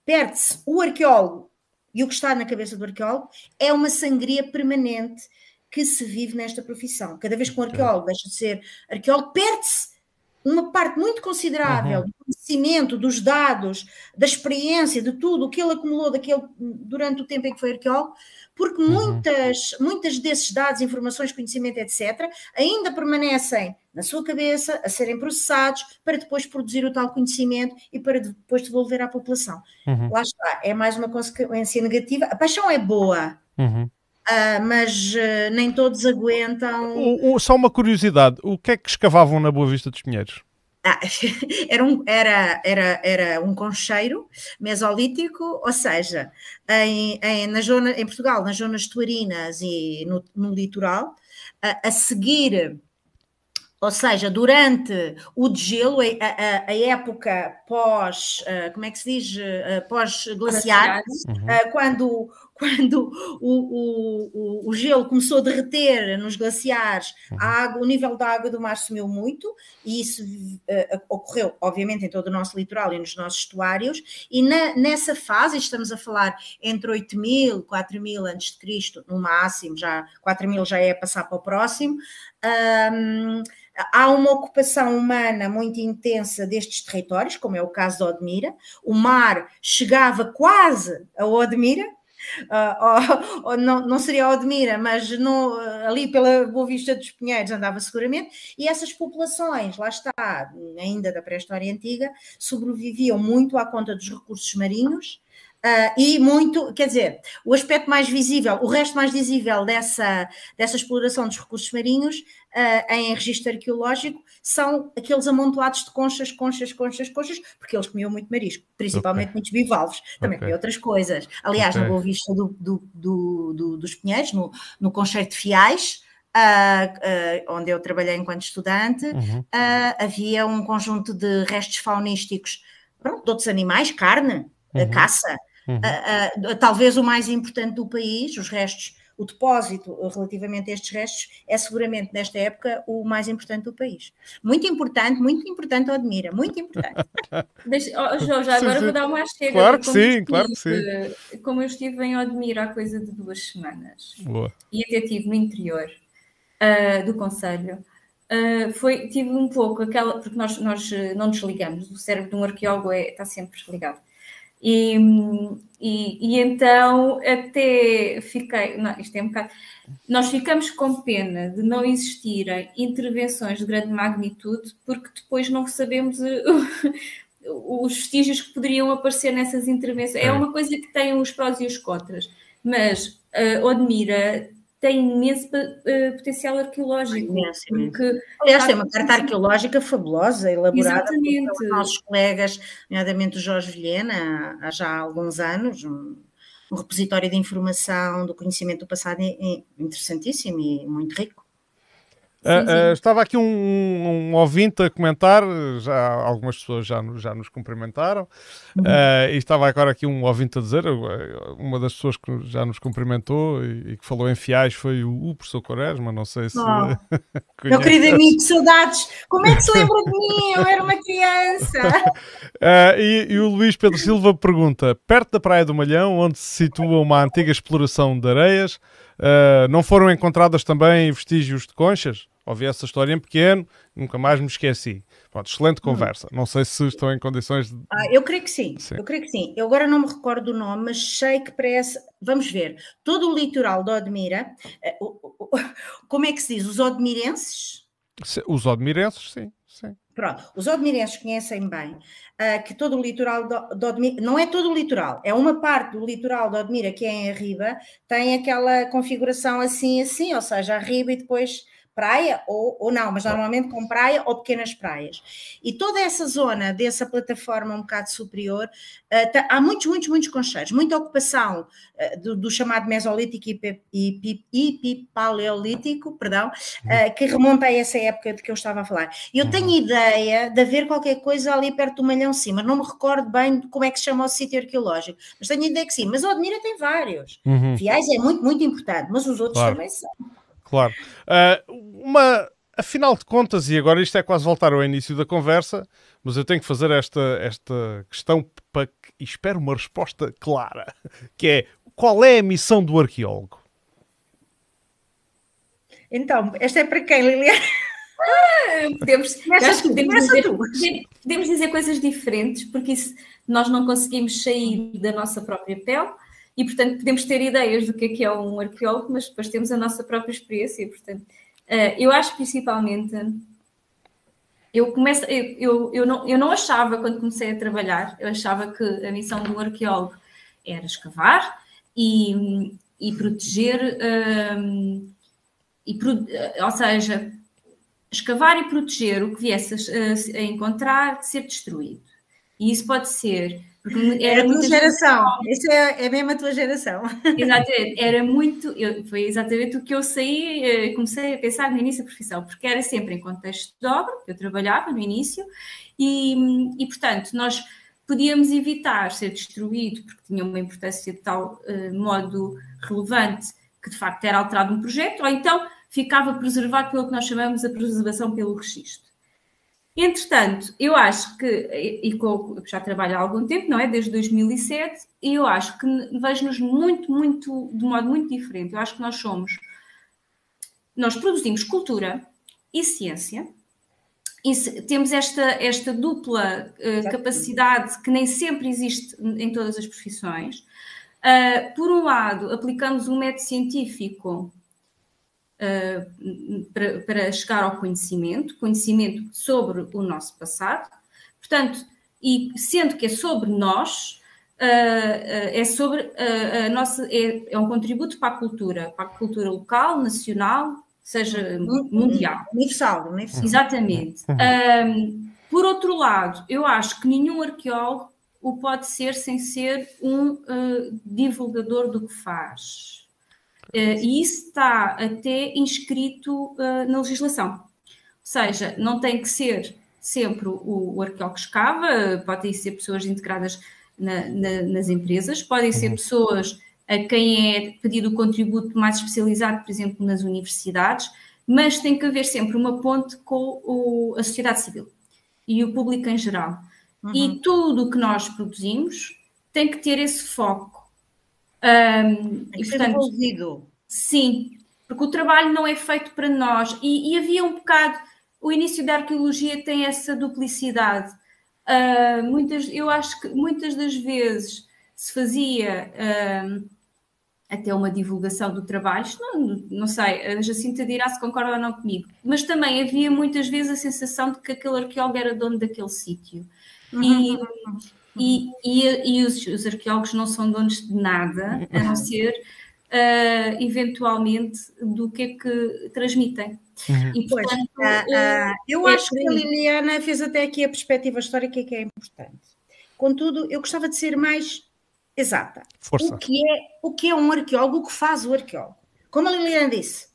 perde-se o arqueólogo e o que está na cabeça do arqueólogo, é uma sangria permanente que se vive nesta profissão. Cada vez que um arqueólogo deixa de ser arqueólogo, perde-se uma parte muito considerável do conhecimento, dos dados, da experiência, de tudo o que ele acumulou durante o tempo em que foi arqueólogo, porque muitas desses dados, informações, conhecimento, etc., ainda permanecem na sua cabeça a serem processados para depois produzir o tal conhecimento e para depois devolver à população. Lá está, é mais uma consequência negativa. A paixão é boa, mas nem todos aguentam... Só uma curiosidade, o que é que escavavam na Boa Vista dos Pinheiros? Era um concheiro mesolítico, ou seja, na zona, em Portugal, nas zonas tuarinas e no litoral, a seguir, ou seja, durante o degelo, a época pós, pós-glaciar, quando o gelo começou a derreter nos glaciares, o nível da água do mar sumiu muito, e isso ocorreu, obviamente, em todo o nosso litoral e nos nossos estuários, e nessa fase, estamos a falar entre 8.000 e 4.000 a.C., no máximo, já 4.000 já é passar para o próximo, há uma ocupação humana muito intensa destes territórios, como é o caso da Odemira. O mar chegava quase a Odemira, não seria a Odemira, mas ali pela Boa Vista dos Pinheiros andava seguramente, e essas populações, lá está, ainda da pré-história antiga, sobreviviam muito à conta dos recursos marinhos, e muito, quer dizer, o aspecto mais visível, o resto mais visível dessa exploração dos recursos marinhos em registro arqueológico são aqueles amontoados de conchas, porque eles comiam muito marisco, principalmente muitos bivalves, também comiam outras coisas. Aliás, na Boa Vista dos Pinheiros, no concheiro de Fiais, onde eu trabalhei enquanto estudante, havia um conjunto de restos faunísticos, de outros animais, carne, caça, talvez o mais importante do país, os restos, o depósito relativamente a estes restos é seguramente nesta época o mais importante do país. Muito importante, Odemira, muito importante. João, já agora vou dar uma chega. Claro que sim, claro que sim. Como eu estive em Odemira há coisa de 2 semanas, boa, e até estive no interior do concelho, tive um pouco aquela, porque nós não nos ligamos, o cérebro de um arqueólogo está sempre ligado. E então até fiquei, não, isto é um bocado, nós ficamos com pena de não existirem intervenções de grande magnitude, porque depois não sabemos os vestígios que poderiam aparecer nessas intervenções. É uma coisa que tem os prós e os contras, mas Odemira tem imenso potencial arqueológico. Aliás, tem uma carta arqueológica fabulosa, elaborada pelos nossos colegas, nomeadamente o Jorge Vilhena, há já alguns anos, um repositório de informação do conhecimento do passado interessantíssimo e muito rico. Sim. Estava aqui um ouvinte a comentar, já, algumas pessoas já nos cumprimentaram, e estava agora aqui um ouvinte a dizer, uma das pessoas que já nos cumprimentou e que falou em Fiais foi o professor Quaresma, não sei se... meu querido amigo, saudades, como é que se lembra de mim? Eu era uma criança! E o Luís Pedro Silva pergunta, perto da Praia do Malhão, onde se situa uma antiga exploração de areias, não foram encontradas também vestígios de conchas? Ouvi essa história em pequeno, nunca mais me esqueci. Pronto, excelente conversa. Não sei se estão em condições de... eu creio que sim. Eu creio que sim. Eu agora não me recordo do nome, mas sei que parece... Vamos ver. Todo o litoral de Odemira... Como é que se diz? Os odemirenses? Os odemirenses, sim. Sim. Pronto, os odemirenses conhecem bem que todo o litoral de Odemira, não é todo o litoral, é uma parte do litoral de Odemira que é em Arriba, tem aquela configuração assim, ou seja, Arriba e depois praia, ou não, mas normalmente com praia ou pequenas praias. E toda essa zona, dessa plataforma um bocado superior, há muitos concheiros, muita ocupação do chamado mesolítico e paleolítico, que remonta a essa época de que eu estava a falar. Eu tenho ideia de haver qualquer coisa ali perto do Malhão, sim, mas não me recordo bem como é que se chama o sítio arqueológico, mas tenho ideia que sim. Mas Odemira tem vários. Fiais é muito importante, mas os outros também são. Claro. Uma Afinal de contas, e agora isto é quase voltar ao início da conversa, mas eu tenho que fazer esta questão para que, e espero uma resposta clara, que é: qual é a missão do arqueólogo? Então, esta é para quem, Liliana? Podemos dizer coisas diferentes, porque isso, nós não conseguimos sair da nossa própria pele e, portanto, podemos ter ideias do que é um arqueólogo, mas depois temos a nossa própria experiência e, portanto... eu acho principalmente, eu não achava, quando comecei a trabalhar, eu achava que a missão do arqueólogo era escavar e proteger, ou seja, escavar e proteger o que viesse a encontrar de ser destruído. E isso pode ser... Era a tua geração, isso é mesmo a tua geração. Exatamente, era muito, foi exatamente o que eu saí, comecei a pensar no início da profissão, porque era sempre em contexto de obra, que eu trabalhava no início, e portanto, nós podíamos evitar ser destruído, porque tinha uma importância de tal modo relevante que de facto era alterado um projeto, ou então ficava preservado pelo que nós chamamos a preservação pelo registro. Entretanto, eu acho que, eu já trabalho há algum tempo, não é? Desde 2007, e eu acho que vejo-nos muito, de um modo muito diferente. Eu acho que nós produzimos cultura e ciência, e temos esta dupla capacidade que nem sempre existe em todas as profissões. Por um lado, aplicamos um método científico para chegar ao conhecimento sobre o nosso passado, portanto, e sendo que é sobre nós, é sobre a nossa, é um contributo para a cultura local, nacional, seja mundial. Universal. Exatamente. Por outro lado, eu acho que nenhum arqueólogo o pode ser sem ser um divulgador do que faz. E isso está até inscrito na legislação. Ou seja, não tem que ser sempre o arqueólogo que escava, podem ser pessoas integradas nas empresas, podem ser pessoas a quem é pedido o contributo mais especializado, por exemplo, nas universidades, mas tem que haver sempre uma ponte com a sociedade civil e o público em geral. E tudo o que nós produzimos tem que ter esse foco. E, portanto, sim, porque o trabalho não é feito para nós e havia um bocado, o início da arqueologia tem essa duplicidade. Eu acho que muitas das vezes se fazia até uma divulgação do trabalho, não sei, a Jacinta dirá se concorda ou não comigo, mas também havia muitas vezes a sensação de que aquele arqueólogo era dono daquele sítio. E os arqueólogos não são donos de nada, a não ser, eventualmente, do que é que transmitem. E, portanto, eu acho que a Liliana fez até aqui a perspectiva histórica, que é importante. Contudo, eu gostava de ser mais exata. Força. O que é um arqueólogo, o que faz o arqueólogo? Como a Liliana disse,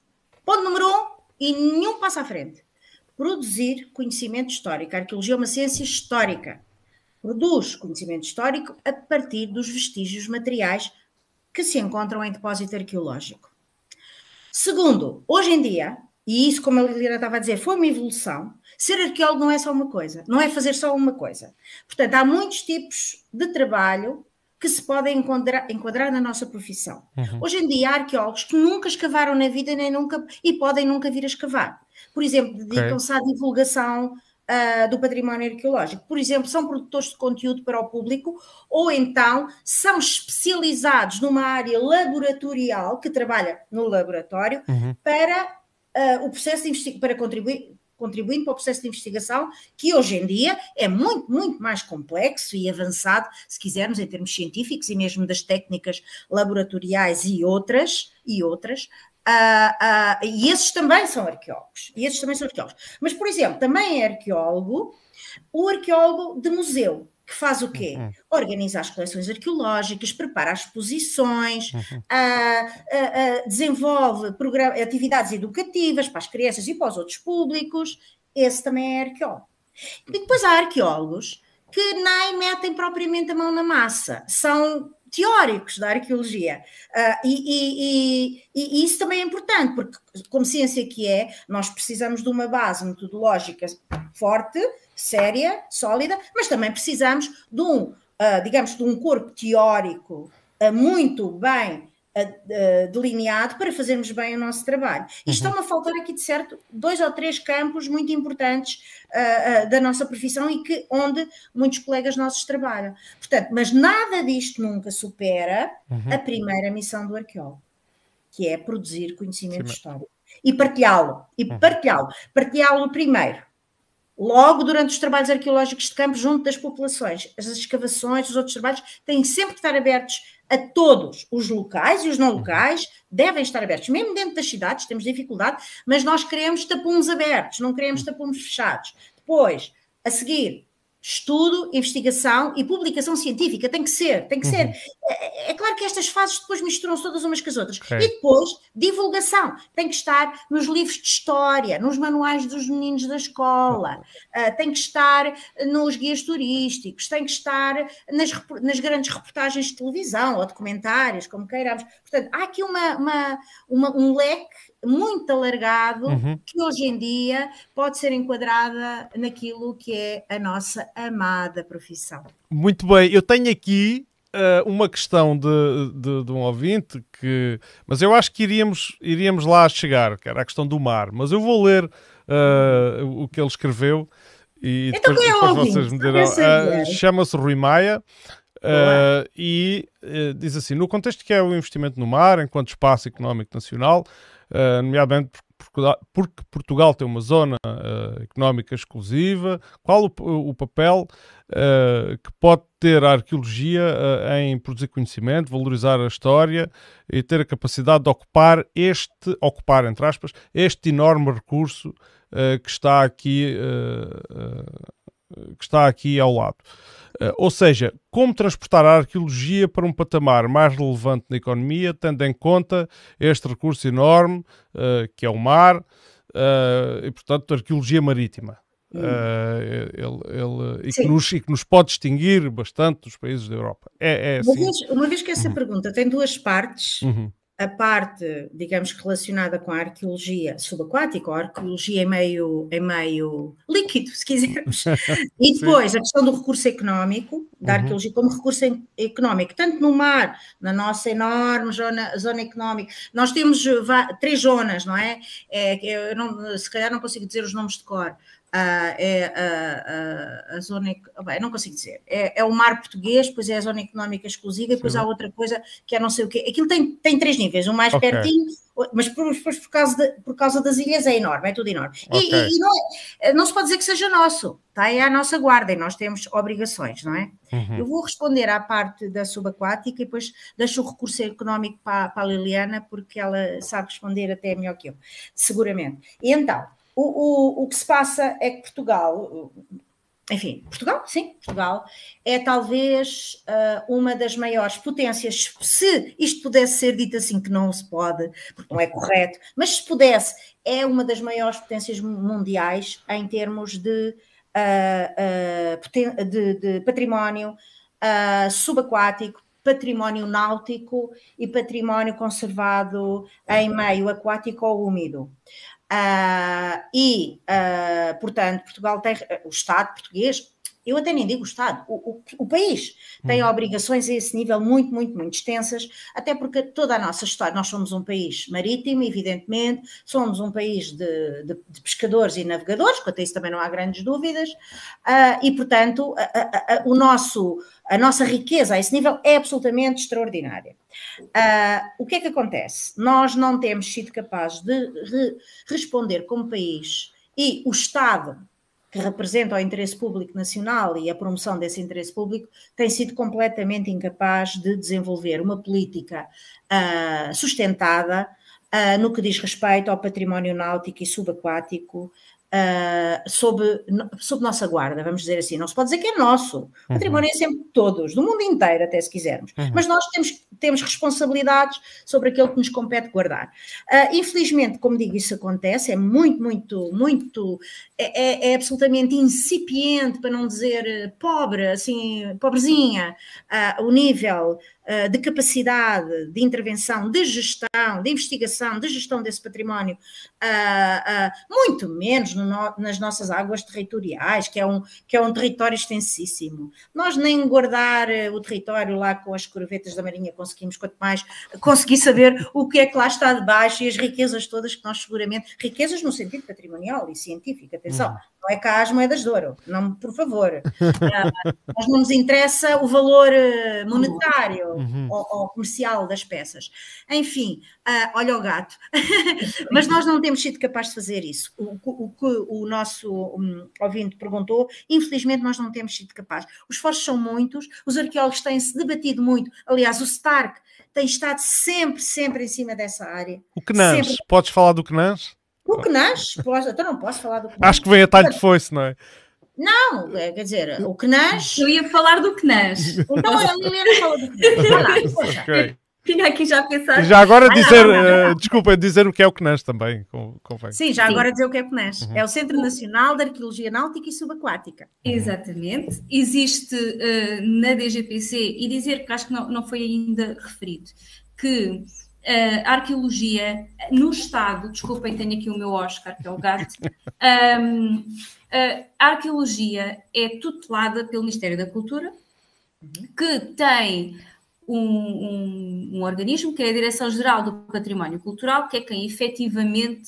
ponto número 1, e nenhum passa à frente. Produzir conhecimento histórico. A arqueologia é uma ciência histórica. Produz conhecimento histórico a partir dos vestígios materiais que se encontram em depósito arqueológico. Segundo, hoje em dia, e isso, como a Liliana estava a dizer, foi uma evolução, ser arqueólogo não é só uma coisa, não é fazer só uma coisa. Portanto, há muitos tipos de trabalho que se podem enquadrar na nossa profissão. Hoje em dia, há arqueólogos que nunca escavaram na vida e podem nunca vir a escavar. Por exemplo, dedicam-se à divulgação do património arqueológico. Por exemplo, são produtores de conteúdo para o público ou então são especializados numa área laboratorial que trabalha no laboratório para, o processo de para contribuindo para o processo de investigação que hoje em dia é muito mais complexo e avançado, se quisermos, em termos científicos e mesmo das técnicas laboratoriais e outras. E esses também são arqueólogos. Mas, por exemplo, também é arqueólogo o arqueólogo de museu, que faz o quê? Organiza as coleções arqueológicas, prepara as exposições, desenvolve atividades educativas para as crianças e para os outros públicos. Esse também é arqueólogo. E depois há arqueólogos que nem metem propriamente a mão na massa. São teóricos da arqueologia. E isso também é importante, porque, como ciência que é, nós precisamos de uma base metodológica forte, séria, sólida, mas também precisamos de um corpo teórico muito bem delineado para fazermos bem o nosso trabalho. E estão a faltar aqui, de certo, 2 ou 3 campos muito importantes da nossa profissão e onde muitos colegas nossos trabalham. Portanto, mas nada disto nunca supera a primeira missão do arqueólogo, que é produzir conhecimento histórico e partilhá-lo. Partilhá-lo primeiro, logo durante os trabalhos arqueológicos de campo, junto das populações. As escavações, os outros trabalhos têm sempre que estar abertos a todos. Os locais e os não locais devem estar abertos. Mesmo dentro das cidades temos dificuldade, mas nós queremos tapumes abertos, não queremos tapumes fechados. Depois, a seguir, estudo, investigação e publicação científica. Tem que ser. É claro que estas fases depois misturam-se todas umas com as outras. Okay. E depois, divulgação. Tem que estar nos livros de história, nos manuais dos meninos da escola, tem que estar nos guias turísticos, tem que estar nas grandes reportagens de televisão ou documentários, como queiramos. Portanto, há aqui um leque muito alargado, que hoje em dia pode ser enquadrada naquilo que é a nossa amada profissão. Muito bem, eu tenho aqui uma questão de um ouvinte, mas eu acho que iríamos lá chegar, que era a questão do mar, mas eu vou ler o que ele escreveu e então, depois vocês me dirão. Chama-se Rui Maia. Diz assim: no contexto que é o investimento no mar enquanto espaço económico nacional, nomeadamente porque Portugal tem uma zona económica exclusiva, qual o papel que pode ter a arqueologia em produzir conhecimento, valorizar a história e ter a capacidade de ocupar entre aspas, este enorme recurso que está aqui ao lado. Ou seja, como transportar a arqueologia para um patamar mais relevante na economia, tendo em conta este recurso enorme, que é o mar, e, portanto, a arqueologia marítima. E que nos pode distinguir bastante dos países da Europa. Uma vez que essa pergunta tem 2 partes, a parte, digamos, relacionada com a arqueologia subaquática, ou a arqueologia em meio líquido, se quisermos. E depois, a questão do recurso económico, da arqueologia como recurso económico, tanto no mar, na nossa enorme zona económica. Nós temos 3 zonas, não é? Eu não, se calhar não consigo dizer os nomes de cor. A zona, bem, não consigo dizer, é o mar português, depois é a zona económica exclusiva, e depois há outra coisa que é não sei o quê. Aquilo tem 3 níveis, o mais pertinho, mas por causa das ilhas é enorme, é tudo enorme. E não se pode dizer que seja nosso, tá? É a nossa guarda e nós temos obrigações, não é? Eu vou responder à parte da subaquática e depois deixo o recurso económico para a Liliana, porque ela sabe responder até melhor que eu, seguramente. E então, o que se passa é que Portugal é talvez uma das maiores potências, se isto pudesse ser dito assim, que não se pode, porque não é correto, mas se pudesse, é uma das maiores potências mundiais em termos de património subaquático, património náutico e património conservado em meio aquático ou úmido. Portanto, Portugal tem, o Estado português, eu até nem digo o Estado, o país tem obrigações a esse nível muito, muito, muito extensas, até porque toda a nossa história, nós somos um país marítimo, evidentemente, somos um país de pescadores e navegadores, quanto a isso também não há grandes dúvidas, e portanto a nossa riqueza a esse nível é absolutamente extraordinária. O que é que acontece? Nós não temos sido capazes de responder como país, e o Estado que representa o interesse público nacional e a promoção desse interesse público tem sido completamente incapaz de desenvolver uma política sustentada no que diz respeito ao património náutico e subaquático sob nossa guarda, vamos dizer assim. Não se pode dizer que é nosso. O património é sempre de todos, do mundo inteiro até, se quisermos. Mas nós temos responsabilidades sobre aquilo que nos compete guardar. Infelizmente, como digo, isso acontece, é muito, muito, muito, é absolutamente incipiente, para não dizer pobre, assim, pobrezinha, o nível de capacidade de intervenção, de gestão, de investigação, de gestão desse património, muito menos nas nossas águas territoriais, que é um território extensíssimo. Nós nem guardar o território lá com as corvetas da Marinha conseguimos, quanto mais conseguir saber o que é que lá está debaixo e as riquezas todas que nós seguramente... Riquezas no sentido patrimonial e científico, atenção. Não é cá as moedas de ouro, não, por favor. Mas não nos interessa o valor monetário ou comercial das peças. Enfim, olha o gato. Mas nós não temos sido capazes de fazer isso. O que o nosso ouvinte perguntou, infelizmente nós não temos sido capazes. Os esforços são muitos, os arqueólogos têm-se debatido muito. Aliás, o STARQ tem estado sempre em cima dessa área. O CNAS, sempre... Podes falar do CNAS? O CNAS, então não posso falar do CNAS. Acho que vem a talho de foice, não é? Não, quer dizer, o CNAS... Eu ia falar do CNAS. Então a Liliana falou do CNAS. Okay. Tinha aqui já a pensar... Já agora dizer, desculpa, dizer o que é o CNAS também, convém. Sim, já agora dizer o que é o CNAS. É o Centro Nacional de Arqueologia Náutica e Subaquática. Exatamente. Existe na DGPC, e dizer que acho que não foi ainda referido, que... a arqueologia no Estado, desculpem, tenho aqui o meu Oscar, que é o gato, a arqueologia é tutelada pelo Ministério da Cultura, que tem um organismo, que é a Direção-Geral do Património Cultural, que é quem efetivamente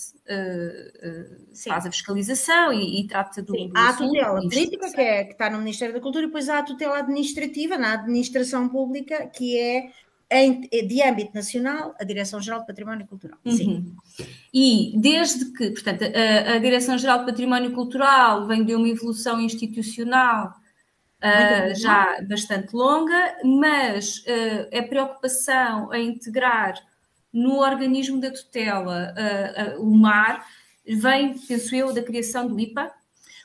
faz a fiscalização e trata do... Sim, há a tutela política, que está no Ministério da Cultura, e depois há a tutela administrativa, na administração pública, que é... de âmbito nacional, a Direção-Geral do Património Cultural. Sim. E desde que, portanto, a Direção-Geral do Património Cultural vem de uma evolução institucional já bastante longa, mas a preocupação em integrar no organismo da tutela o mar vem, penso eu, da criação do IPA.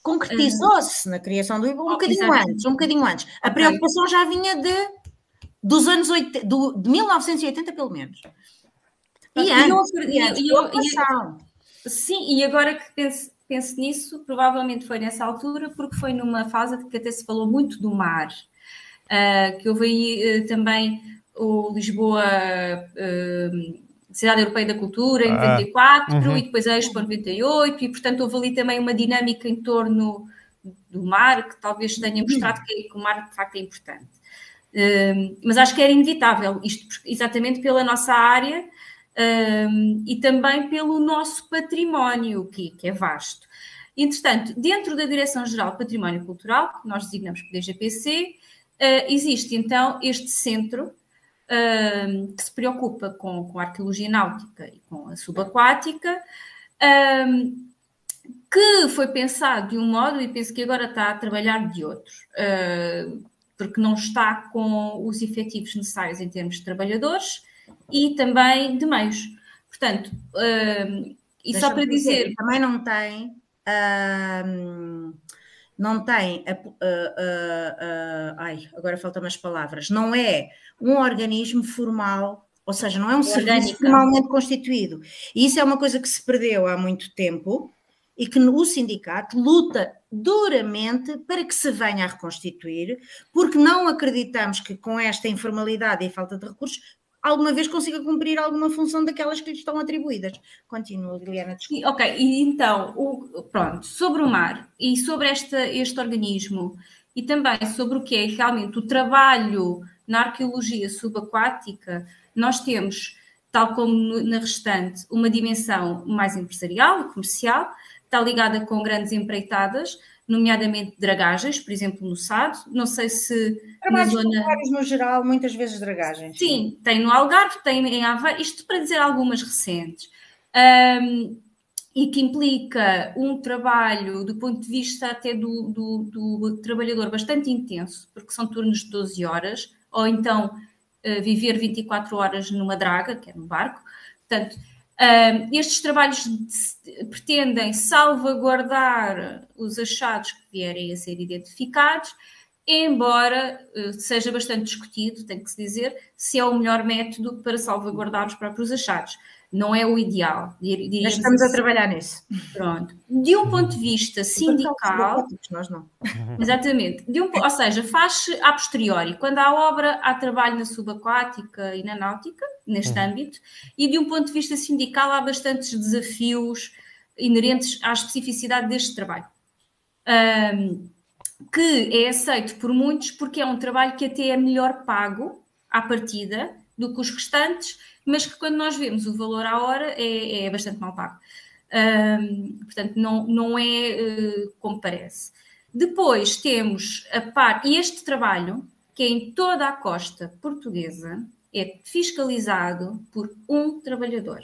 Concretizou-se na criação do IPA um bocadinho antes. A preocupação já vinha dos anos 80, de 1980 pelo menos. Sim, e agora que penso nisso, provavelmente foi nessa altura, porque foi numa fase que até se falou muito do mar, que houve aí também o Lisboa, Cidade Europeia da Cultura, em 94, e depois a Expo 98, e portanto houve ali também uma dinâmica em torno do mar, que talvez tenha mostrado que o mar de facto é importante. Mas acho que era inevitável, isto exatamente pela nossa área e também pelo nosso património, que é vasto. Entretanto, dentro da Direção-Geral do Património Cultural, que nós designamos por DGPC, existe então este centro que se preocupa com a arqueologia náutica e com a subaquática, que foi pensado de um modo e penso que agora está a trabalhar de outro. Porque não está com os efetivos necessários em termos de trabalhadores e também de meios. Portanto, e só para dizer... Também não tem... agora faltam umas palavras. Não é um organismo formal... Ou seja, não é um serviço formalmente constituído. E isso é uma coisa que se perdeu há muito tempo... e que o sindicato luta duramente para que se venha a reconstituir, porque não acreditamos que com esta informalidade e falta de recursos, alguma vez consiga cumprir alguma função daquelas que lhe estão atribuídas. Continua, Liliana, desculpa. Ok, e então, pronto, sobre o mar e sobre este organismo e também sobre o que é realmente o trabalho na arqueologia subaquática, nós temos, tal como na restante, uma dimensão mais empresarial e comercial, está ligada com grandes empreitadas, nomeadamente dragagens, por exemplo, no Sado. Não sei se... Trabalhos comunitários no geral, muitas vezes dragagens. Sim, tem no Algarve, tem em Aveiro, isto para dizer algumas recentes. E que implica um trabalho, do ponto de vista até do trabalhador, bastante intenso, porque são turnos de 12 horas, ou então viver 24 horas numa draga, que é num barco. Portanto... estes trabalhos pretendem salvaguardar os achados que vierem a ser identificados, embora seja bastante discutido, tem que se dizer, se é o melhor método para salvaguardar os próprios achados. não é o ideal. Nós estamos a trabalhar nisso. Pronto. De um ponto de vista sindical... Nós não. Exatamente. Ou seja, faz-se a posteriori. Quando há obra, há trabalho na subaquática e na náutica, neste âmbito, e de um ponto de vista sindical há bastantes desafios inerentes à especificidade deste trabalho. Que é aceito por muitos porque é um trabalho que até é melhor pago à partida do que os restantes, mas que quando nós vemos o valor à hora é bastante mal pago. Portanto, não é como parece. Depois temos a parte, este trabalho, que é em toda a costa portuguesa, é fiscalizado por um trabalhador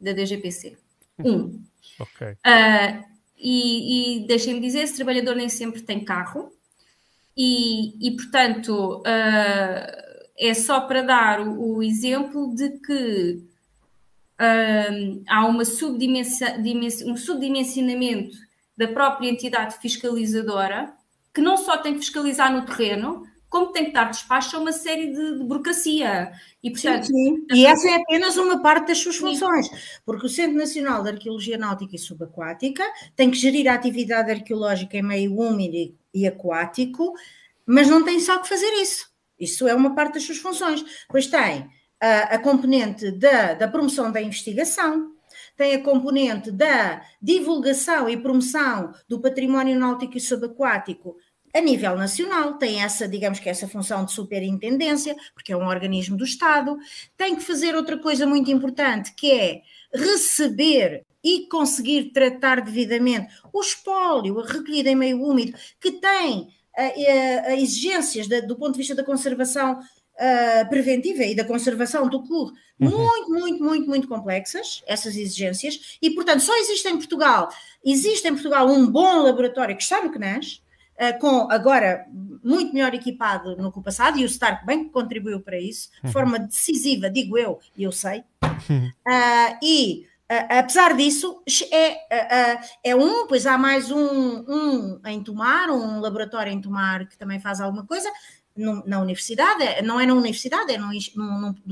da DGPC. Um. Ok. E deixem-me dizer, esse trabalhador nem sempre tem carro e portanto, é só para dar o exemplo de que há um subdimensionamento da própria entidade fiscalizadora, que não só tem que fiscalizar no terreno, como tem que dar despacho a uma série de burocracia. E, portanto, sim. E essa é apenas uma parte das suas funções, porque o Centro Nacional de Arqueologia Náutica e Subaquática tem que gerir a atividade arqueológica em meio úmido e aquático, mas não tem só que fazer isso. Isso é uma parte das suas funções. Pois tem a componente da promoção da investigação, tem a componente da divulgação e promoção do património náutico e subaquático a nível nacional, tem essa, digamos que essa função de superintendência, porque é um organismo do Estado, tem que fazer outra coisa muito importante, que é receber e conseguir tratar devidamente o espólio, a recolhida em meio úmido, que tem exigências do ponto de vista da conservação preventiva e da conservação do clube, muito complexas, essas exigências, e portanto só existe em Portugal um bom laboratório que está no CNAS, com agora muito melhor equipado no que o passado, e o STARQ bem que contribuiu para isso, de forma decisiva, digo eu, e eu sei. Apesar disso, pois há mais um em Tomar, um laboratório em Tomar que também faz alguma coisa, na universidade, não é na universidade, é no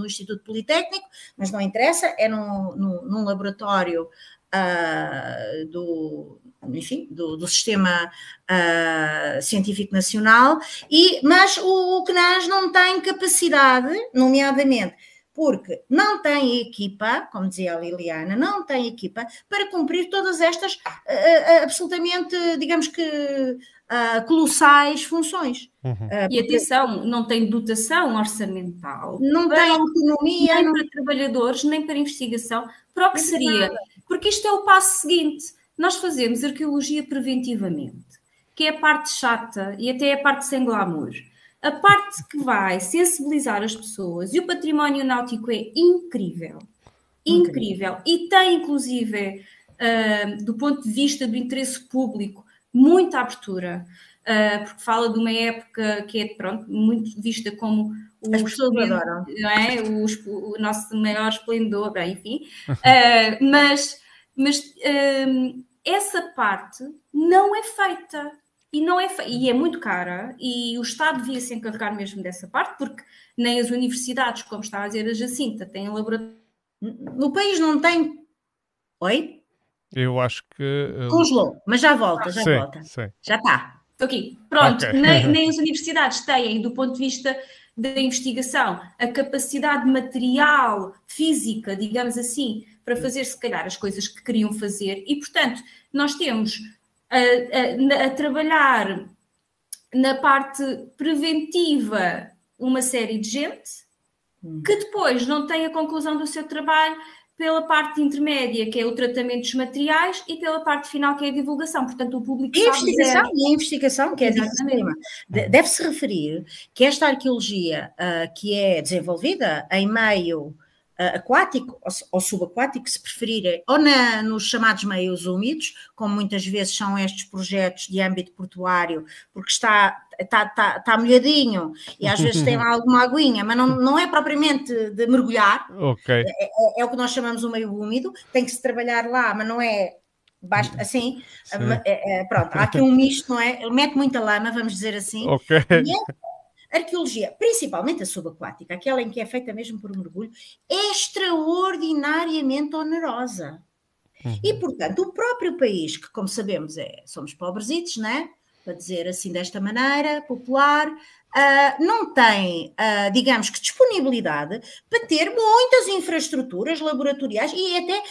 Instituto Politécnico, mas não interessa, é num laboratório do Sistema Científico Nacional, mas o CNAS não tem capacidade, nomeadamente, porque não tem equipa, como dizia a Liliana, não tem equipa para cumprir todas estas absolutamente, digamos que, colossais funções. E atenção, não tem dotação orçamental. Não tem autonomia. Nem para trabalhadores, nem para investigação. Para o que seria? Porque isto é o passo seguinte. Nós fazemos arqueologia preventivamente, que é a parte chata e até a parte sem glamour. A parte que vai sensibilizar as pessoas, e o património náutico é incrível. Incrível. E tem, inclusive, do ponto de vista do interesse público, muita abertura, porque fala de uma época que é, pronto, muito vista como... As pessoas adoram. Não é? O nosso maior esplendor, enfim. Mas essa parte não é feita e é muito cara, e o Estado devia se encarregar mesmo dessa parte, porque nem as universidades, como está a dizer a Jacinta, têm laboratório. No país não tem. Oi? Eu acho que... Congelou, mas já volta, já sim, volta. Sim. Já está. Estou aqui. Pronto, okay. nem as universidades têm, do ponto de vista da investigação, a capacidade material, física, digamos assim, para fazer, se calhar, as coisas que queriam fazer. E, portanto, nós temos a trabalhar na parte preventiva uma série de gente que depois não tem a conclusão do seu trabalho pela parte intermédia, que é o tratamento dos materiais, e pela parte final, que é a divulgação. Portanto, o público... E a investigação, que é exatamente. Deve-se referir que esta arqueologia que é desenvolvida em meio... aquático ou subaquático, se preferirem, ou nos chamados meios úmidos, como muitas vezes são estes projetos de âmbito portuário, porque está molhadinho e às vezes tem lá alguma aguinha, mas não é propriamente de mergulhar, okay. É o que nós chamamos o meio úmido, tem que se trabalhar lá, mas não é... Basta, assim, pronto, há aqui um misto, não é? Ele mete muita lama, vamos dizer assim, okay. Arqueologia, principalmente a subaquática, aquela em que é feita mesmo por um mergulho, é extraordinariamente onerosa. E, portanto, o próprio país, que, como sabemos, somos pobrezitos, não é? Para dizer assim desta maneira, popular, não tem, digamos que, disponibilidade para ter muitas infraestruturas laboratoriais e até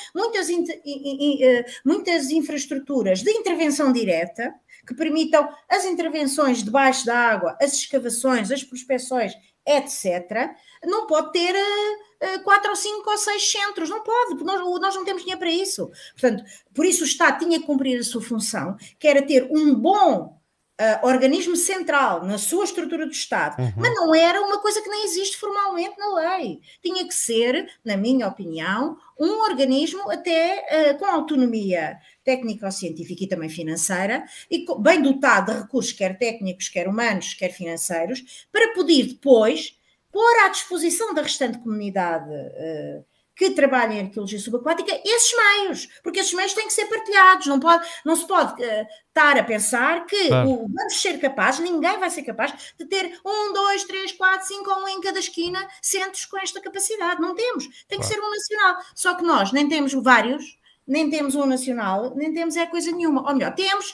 muitas infraestruturas de intervenção direta que permitam as intervenções debaixo da água, as escavações, as prospeções, etc. Não pode ter 4 ou 5 ou 6 centros, não pode, porque nós não temos dinheiro para isso. Portanto, por isso o Estado tinha que cumprir a sua função, que era ter um bom organismo central na sua estrutura do Estado, mas não era uma coisa que nem existe formalmente na lei. Tinha que ser, na minha opinião, um organismo até com autonomia técnico-científica e também financeira, e bem dotado de recursos, quer técnicos, quer humanos, quer financeiros, para poder depois pôr à disposição da restante comunidade que trabalha em arqueologia subaquática esses meios, porque esses meios têm que ser partilhados, não se pode estar a pensar que vamos ser capazes, ninguém vai ser capaz de ter 1, 2, 3, 4, 5 ou um em cada esquina centros com esta capacidade, não temos, tem que ser um nacional, só que nós nem temos vários, nem temos um nacional, nem temos coisa nenhuma. Ou melhor, temos,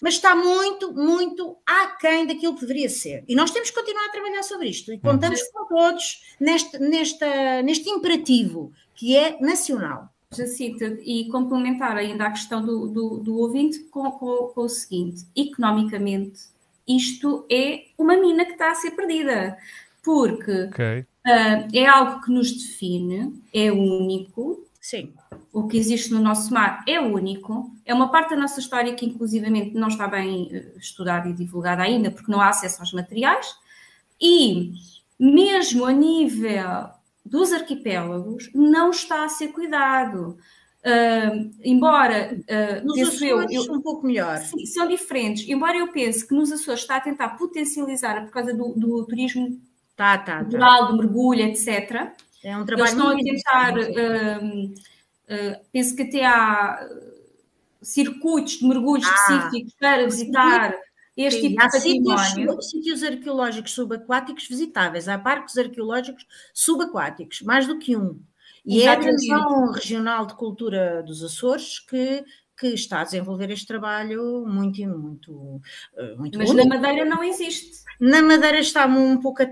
mas está muito, muito aquém daquilo que deveria ser. E nós temos que continuar a trabalhar sobre isto. E contamos com todos neste imperativo, que é nacional. Jacinta, e complementar ainda a questão do ouvinte com o seguinte. Economicamente, isto é uma mina que está a ser perdida. Porque é algo que nos define, é único. Sim. O que existe no nosso mar é único, é uma parte da nossa história que inclusivamente não está bem estudada e divulgada ainda, porque não há acesso aos materiais, e mesmo a nível dos arquipélagos não está a ser cuidado, embora nos Açores um pouco melhor. Sim, são diferentes, embora eu pense que nos Açores está a tentar potencializar por causa do turismo cultural, do mergulho, etc. É um trabalho. Eles estão a tentar, penso que até há circuitos de mergulho específicos para visitar este tipo de património. Há sítios arqueológicos subaquáticos visitáveis, há parques arqueológicos subaquáticos, mais do que um. E é a Direção Regional de Cultura dos Açores que está a desenvolver este trabalho muito. Mas único. Na Madeira não existe. Na Madeira está um pouco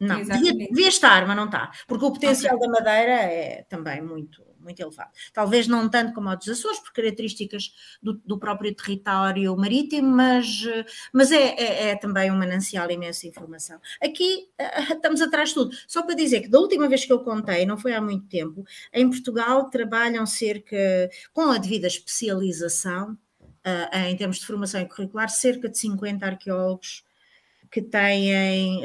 Não, devia estar, mas não está, porque o potencial da Madeira é também muito, muito elevado. Talvez não tanto como o dos Açores, por características do próprio território marítimo, mas é também um manancial imenso de informação. Aqui estamos atrás de tudo. Só para dizer que da última vez que eu contei, não foi há muito tempo, em Portugal trabalham cerca, com a devida especialização, em termos de formação e curricular, cerca de 50 arqueólogos que têm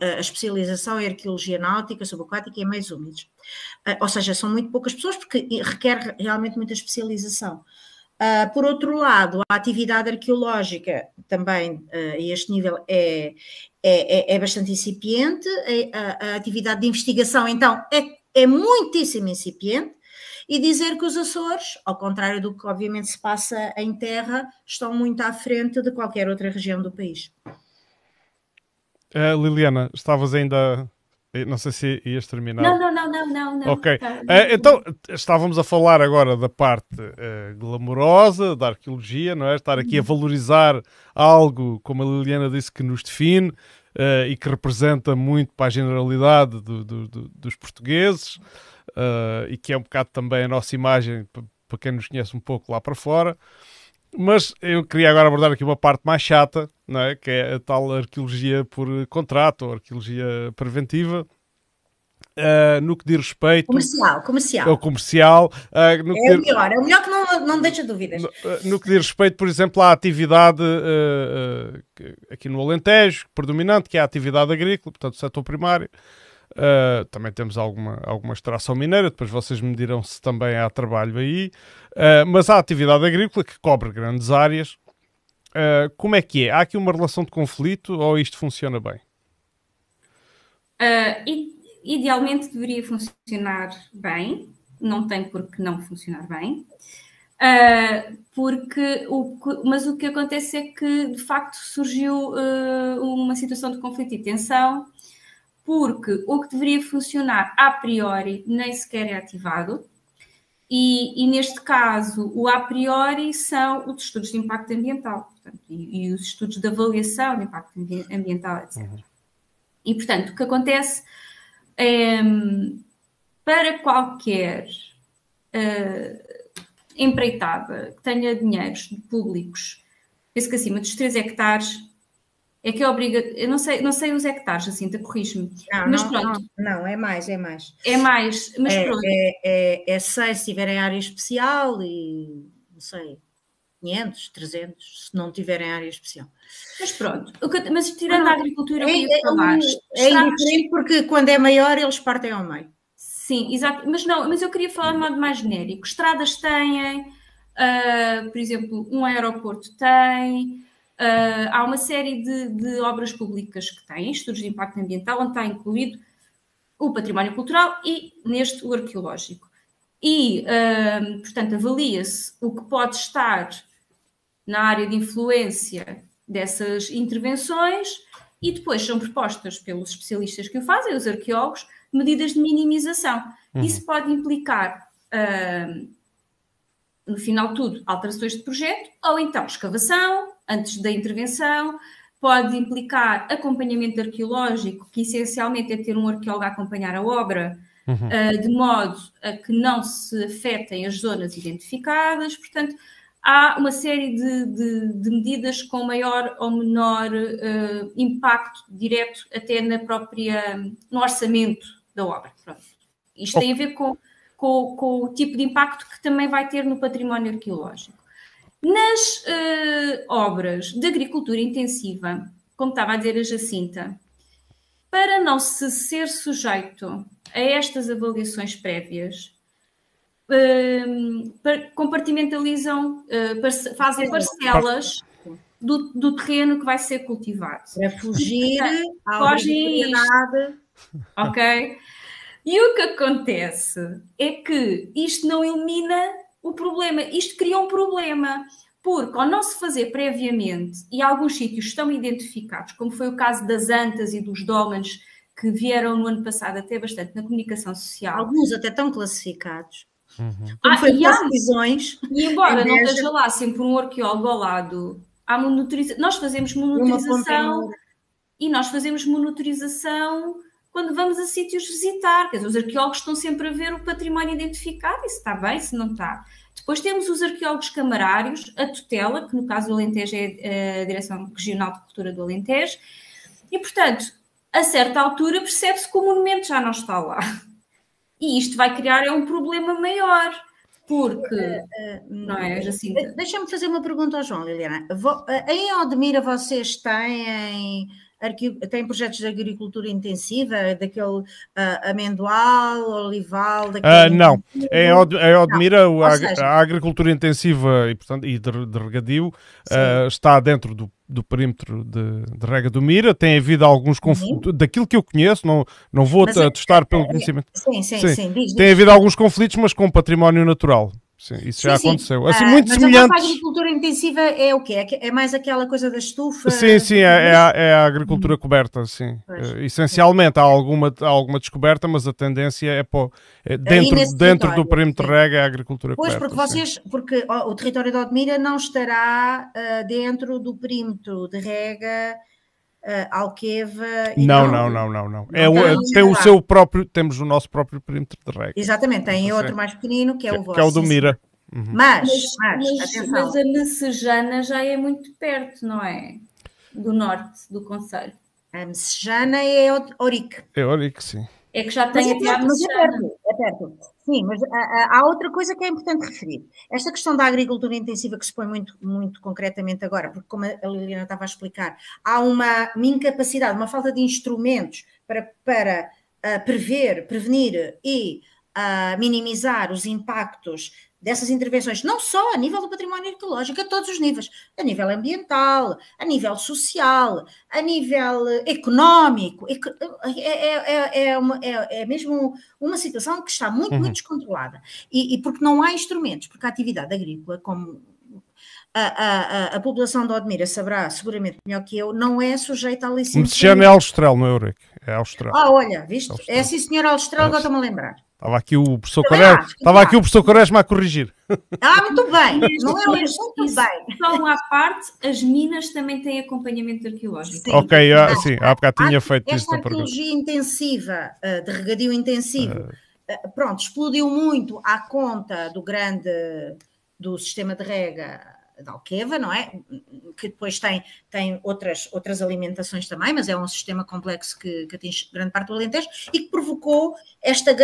a especialização em arqueologia náutica, subaquática e meios úmidos. Ou seja, são muito poucas pessoas porque requer realmente muita especialização. Por outro lado, a atividade arqueológica também a este nível é bastante incipiente, a atividade de investigação então é muitíssimo incipiente, e dizer que os Açores, ao contrário do que obviamente se passa em terra, estão muito à frente de qualquer outra região do país. Liliana, estavas ainda... Não sei se ias terminar. Não. Ok. Então, estávamos a falar agora da parte glamourosa, da arqueologia, não é? Estar aqui a valorizar algo, como a Liliana disse, que nos define e que representa muito para a generalidade dos portugueses e que é um bocado também a nossa imagem, para quem nos conhece um pouco lá para fora. Mas eu queria agora abordar aqui uma parte mais chata, não é? Que é a tal arqueologia por contrato, ou arqueologia preventiva, no que diz respeito... Comercial. Ou comercial. É o melhor que não deixa dúvidas. No que diz respeito, por exemplo, à atividade aqui no Alentejo, predominante, que é a atividade agrícola, portanto, o setor primário. Também temos alguma extração mineira, depois vocês me dirão se também há trabalho aí, mas há atividade agrícola que cobre grandes áreas. Como é que é? Há aqui uma relação de conflito ou isto funciona bem? Idealmente deveria funcionar bem, não tem por que não funcionar bem. Mas o que acontece é que, de facto, surgiu uma situação de conflito e tensão, porque o que deveria funcionar a priori nem sequer é ativado, e neste caso o a priori são os estudos de impacto ambiental, portanto, e os estudos de avaliação de impacto ambiental, etc. E, portanto, o que acontece é, para qualquer... empreitada, que tenha dinheiros públicos, penso que acima dos 3 hectares, é que é obrigatório, eu não sei os hectares, assim, corrige-me, mas pronto. Não, é mais. É mais, mas pronto. É 6 se tiverem área especial e, não sei, 500, 300, se não tiverem área especial. Mas pronto, mas tirando a agricultura, eu ia falar. É indiferente porque quando é maior eles partem ao meio. Sim, exato, mas eu queria falar de modo mais genérico. Estradas têm, por exemplo, um aeroporto tem, há uma série de obras públicas que têm estudos de impacto ambiental, onde está incluído o património cultural e, neste, o arqueológico. E, portanto, avalia-se o que pode estar na área de influência dessas intervenções e depois são propostas pelos especialistas que o fazem, os arqueólogos, medidas de minimização. Isso pode implicar, no final de tudo, alterações de projeto, ou então escavação, antes da intervenção, pode implicar acompanhamento arqueológico, que essencialmente é ter um arqueólogo a acompanhar a obra, de modo a que não se afetem as zonas identificadas. Portanto, há uma série de medidas com maior ou menor impacto direto até na própria, no orçamento da obra. Pronto. Isto tem a ver com o tipo de impacto que também vai ter no património arqueológico. Nas obras de agricultura intensiva, como estava a dizer a Jacinta, para não se ser sujeito a estas avaliações prévias, compartimentalizam, fazem parcelas do terreno que vai ser cultivado. É fugir à obrigatoriedade. Ok? E o que acontece é que isto não elimina o problema, isto cria um problema, porque ao não se fazer previamente, e alguns sítios estão identificados, como foi o caso das antas e dos dólmenes, que vieram no ano passado até bastante na comunicação social. Alguns até estão classificados. Foi e embora não esteja lá sempre um arqueólogo ao lado, nós fazemos monitorização quando vamos a sítios visitar, quer dizer, os arqueólogos estão sempre a ver o património identificado e se está bem, se não está. Depois temos os arqueólogos camarários, a tutela, que no caso do Alentejo é a Direção Regional de Cultura do Alentejo, e portanto, a certa altura percebe-se que o monumento já não está lá. E isto vai criar um problema maior, porque... não é, Jacinta? Deixa-me fazer uma pergunta ao João, Liliana. Em Odemira vocês têm projetos de agricultura intensiva, daquele amendoal, olival... não, em Odemira a agricultura intensiva e de regadio está dentro do perímetro de rega do Mira, tem havido alguns conflitos, daquilo que eu conheço, não vou atestar pelo conhecimento. Sim. Tem havido alguns conflitos, mas com património natural. Sim, isso já aconteceu. Assim, muito semelhante. A agricultura intensiva é o quê? É mais aquela coisa da estufa? Sim, é a agricultura coberta, sim. Essencialmente há alguma descoberta, mas a tendência é dentro do perímetro de rega é a agricultura coberta. Porque o território de Odemira não estará dentro do perímetro de rega, Alqueva... Não. Temos o nosso próprio perímetro de rega. Exatamente, tem outro mais pequenino que é o vosso. Que é o do Mira. Mas a Messejana já é muito perto, não é? Do norte do concelho. A Messejana é Ourique. É Ourique, sim. É que já tem aqui a Messejana. É perto. Sim, mas há outra coisa que é importante referir. Esta questão da agricultura intensiva que se põe muito, muito concretamente agora, porque como a Liliana estava a explicar, há uma incapacidade, uma falta de instrumentos para prevenir e minimizar os impactos dessas intervenções, não só a nível do património arqueológico, a todos os níveis, a nível ambiental, a nível social, a nível económico, é mesmo uma situação que está muito, muito descontrolada, e porque não há instrumentos, porque a atividade agrícola, como a população de Odemira saberá seguramente melhor que eu, não é sujeita a licença. Como se chama, é Austral, não é, Eurico? É Austral. Ah, olha, viste? Austral. É sim, senhor, Austral, agora estou-me a lembrar. Estava aqui o professor Quaresma, a corrigir. Ah, muito bem. Não é muito bem. Só à parte, as minas também têm acompanhamento arqueológico. Sim, ok, sim, há bocado tinha feito isso. Esta arqueologia intensiva, de regadio intensivo, pronto, explodiu muito à conta do sistema de rega da Alqueva, não é? Que depois tem outras alimentações também, mas é um sistema complexo que atinge grande parte do Alentejo e que provocou esta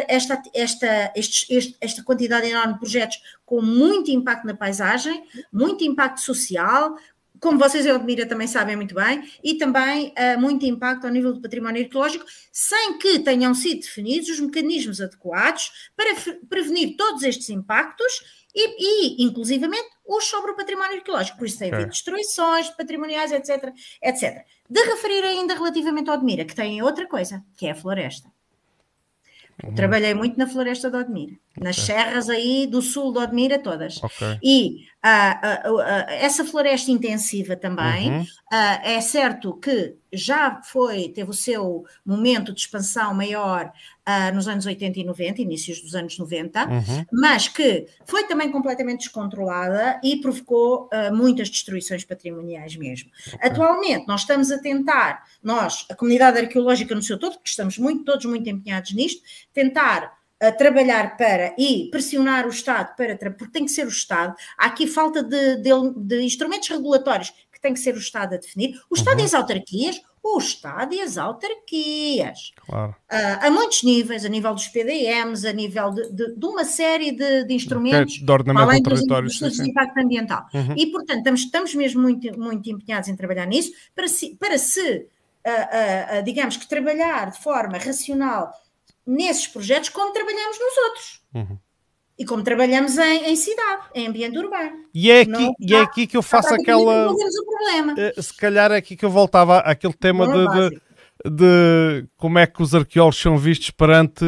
quantidade enorme de projetos com muito impacto na paisagem, muito impacto social, como vocês em Odemira também sabem muito bem, e também muito impacto ao nível do património arqueológico, sem que tenham sido definidos os mecanismos adequados para prevenir todos estes impactos e inclusivamente, os sobre o património arqueológico. Por isso tem havido destruições patrimoniais, etc, etc. De referir ainda relativamente a Odemira, que tem outra coisa, que é a floresta. Trabalhei muito na floresta de Odemira, nas serras aí do sul de Odemira todas. E essa floresta intensiva também, é certo que já teve o seu momento de expansão maior nos anos 80 e 90, inícios dos anos 90, mas que foi também completamente descontrolada e provocou muitas destruições patrimoniais mesmo. Atualmente, nós estamos a tentar, a comunidade arqueológica no seu todo, porque estamos todos muito empenhados nisto, tentar trabalhar para e pressionar o Estado, porque tem que ser o Estado. Há aqui falta de instrumentos regulatórios que tem que ser o Estado a definir. O Estado e as autarquias, Claro. A muitos níveis, a nível dos PDMs, a nível de uma série de instrumentos, de além dos estudos de impacto ambiental. E, portanto, estamos mesmo muito, muito empenhados em trabalhar nisso, digamos que trabalhar de forma racional nesses projetos como trabalhamos nos outros. E como trabalhamos em cidade, em ambiente urbano. E é aqui que eu faço aquela... Se calhar é aqui que eu voltava àquele tema de como é que os arqueólogos são vistos perante...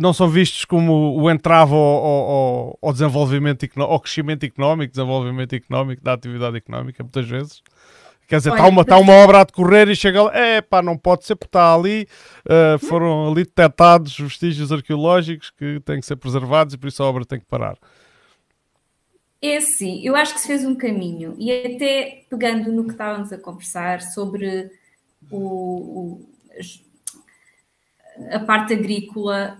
não são vistos como o entrave ao desenvolvimento económico, ao crescimento económico, desenvolvimento económico, da atividade económica, muitas vezes. Quer dizer, está uma obra a decorrer e chega lá, não pode ser, porque está ali, foram ali detectados vestígios arqueológicos que têm que ser preservados e por isso a obra tem que parar. Sim, eu acho que se fez um caminho, e até pegando no que estávamos a conversar sobre a parte agrícola,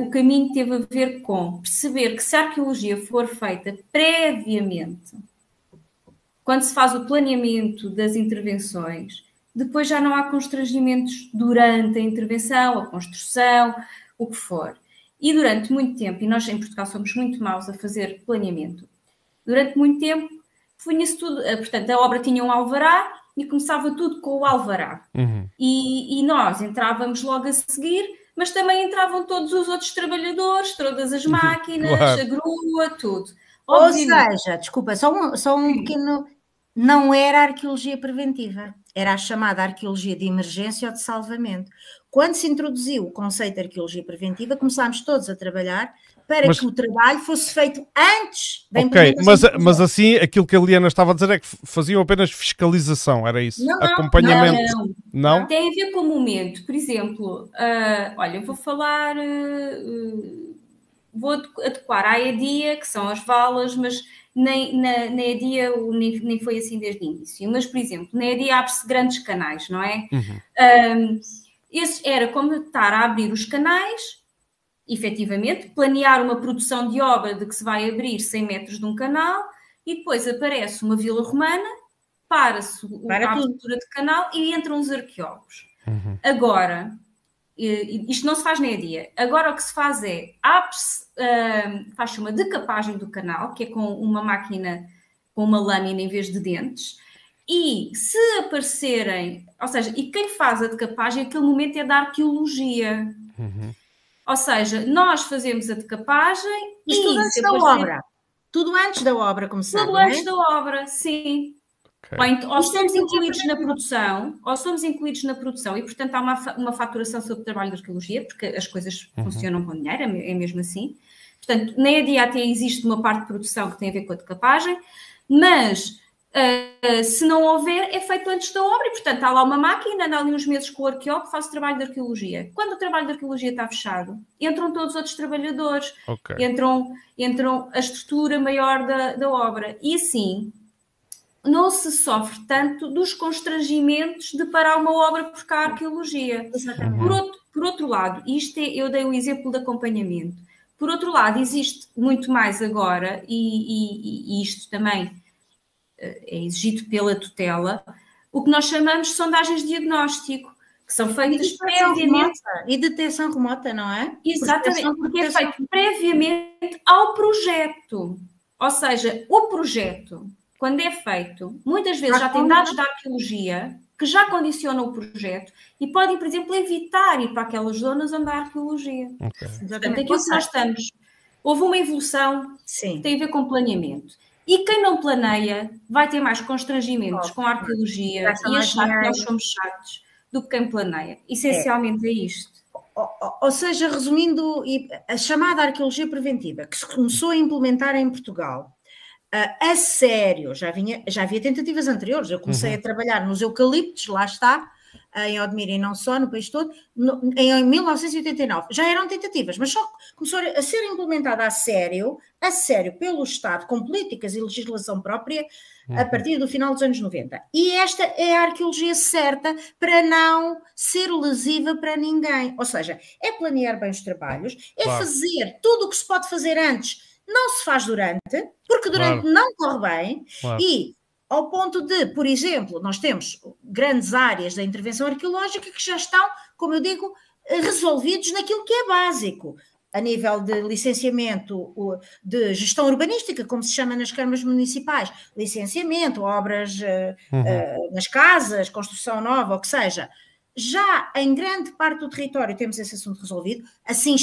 o caminho teve a ver com perceber que se a arqueologia for feita previamente... Quando se faz o planeamento das intervenções, depois já não há constrangimentos durante a intervenção, a construção, o que for. E durante muito tempo, e nós em Portugal somos muito maus a fazer planeamento, durante muito tempo punha-se tudo, portanto, a obra tinha um alvará e começava tudo com o alvará. E nós entrávamos logo a seguir, mas também entravam todos os outros trabalhadores, todas as máquinas, a grua, tudo. Obviamente. Ou seja, desculpa, só um pequeno... Não era a arqueologia preventiva, era a chamada arqueologia de emergência ou de salvamento. Quando se introduziu o conceito de arqueologia preventiva, começámos todos a trabalhar para que o trabalho fosse feito antes da implementação. Mas assim, aquilo que a Liliana estava a dizer é que faziam apenas fiscalização, era isso? Não, acompanhamento? Não. Tem a ver com o momento. Por exemplo, eu vou falar... vou adequar à EDIA, que são as valas, mas na EDIA nem foi assim desde o início. Mas, por exemplo, na EDIA abre-se grandes canais, não é? Esse era como estar a abrir os canais, efetivamente, planear uma produção de obra de que se vai abrir 100 metros de um canal e depois aparece uma vila romana, para-se a abertura de canal e entram os arqueólogos. Agora... Isto não se faz nem a dia. Agora o que se faz é, faz-se uma decapagem do canal, que é com uma máquina, com uma lâmina em vez de dentes, e se aparecerem, ou seja, e quem faz a decapagem, aquele momento é da arqueologia. Ou seja, nós fazemos a decapagem... Mas tudo antes da obra. Tudo antes da obra começar, tudo antes da obra, sim. Okay. Bem, ou somos incluídos na produção, ou somos incluídos na produção e, portanto, há uma faturação sobre o trabalho de arqueologia, porque as coisas funcionam com dinheiro, é mesmo assim. Portanto, na EDIA até existe uma parte de produção que tem a ver com a decapagem, mas... se não houver, é feito antes da obra e, portanto, há lá uma máquina, anda ali uns meses com o arqueólogo, faz o trabalho de arqueologia. Quando o trabalho de arqueologia está fechado, entram todos os outros trabalhadores, okay. entram a estrutura maior da obra. E, assim, não se sofre tanto dos constrangimentos de parar uma obra por cá a arqueologia. Uhum. Por outro lado, isto eu dei o exemplo de acompanhamento. Por outro lado, existe muito mais agora, e isto também... é exigido pela tutela, o que nós chamamos de sondagens de diagnóstico, que são feitas previamente... E detecção remota, não é? Exatamente, porque é feito previamente ao projeto. Ou seja, o projeto, quando é feito, muitas vezes já tem dados da arqueologia que já condicionam o projeto e podem, por exemplo, evitar ir para aquelas zonas onde há arqueologia. Okay. Portanto, aquilo que nós estamos... Houve uma evolução que tem a ver com planeamento. E quem não planeia vai ter mais constrangimentos com a arqueologia e achar que nós somos chatos do que quem planeia. Essencialmente é isto. Ou seja, resumindo, a chamada arqueologia preventiva, que se começou a implementar em Portugal, a sério, já havia tentativas anteriores. Eu comecei a trabalhar nos eucaliptos, lá está, em Odemira e não só, no país todo, em 1989. Já eram tentativas, mas só começou a ser implementada a sério pelo Estado, com políticas e legislação própria, a partir do final dos anos 90. E esta é a arqueologia certa para não ser lesiva para ninguém. Ou seja, é planear bem os trabalhos, é fazer tudo o que se pode fazer antes, não se faz durante, porque durante não corre bem, e... Ao ponto de, por exemplo, nós temos grandes áreas da intervenção arqueológica que já estão, como eu digo, resolvidos naquilo que é básico, a nível de licenciamento de gestão urbanística, como se chama nas câmaras municipais, licenciamento, obras nas casas, construção nova, ou que seja. Já em grande parte do território temos esse assunto resolvido, assim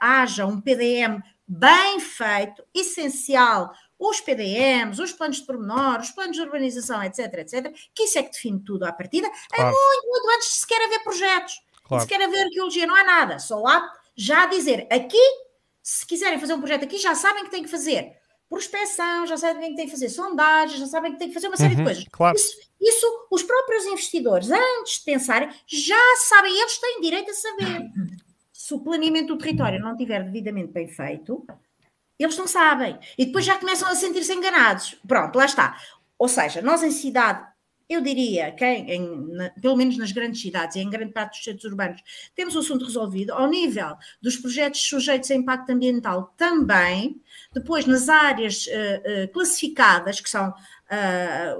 haja um PDM bem feito, essencial, os PDMs, os planos de pormenor, os planos de urbanização, etc, etc, que isso é que define tudo à partida, é muito, muito antes de sequer haver projetos, de sequer haver arqueologia, não há nada, só lá já dizer, aqui, se quiserem fazer um projeto aqui, já sabem que têm que fazer prospeção, já sabem que têm que fazer sondagens, já sabem que têm que fazer uma série de coisas. Isso, os próprios investidores, antes de pensarem, já sabem, eles têm direito a saber. Se o planeamento do território não estiver devidamente bem feito, eles não sabem. E depois já começam a sentir-se enganados. Pronto, lá está. Ou seja, nós em cidade, eu diria, pelo menos nas grandes cidades e em grande parte dos centros urbanos, temos o assunto resolvido. Ao nível dos projetos sujeitos a impacto ambiental também, depois nas áreas classificadas, que são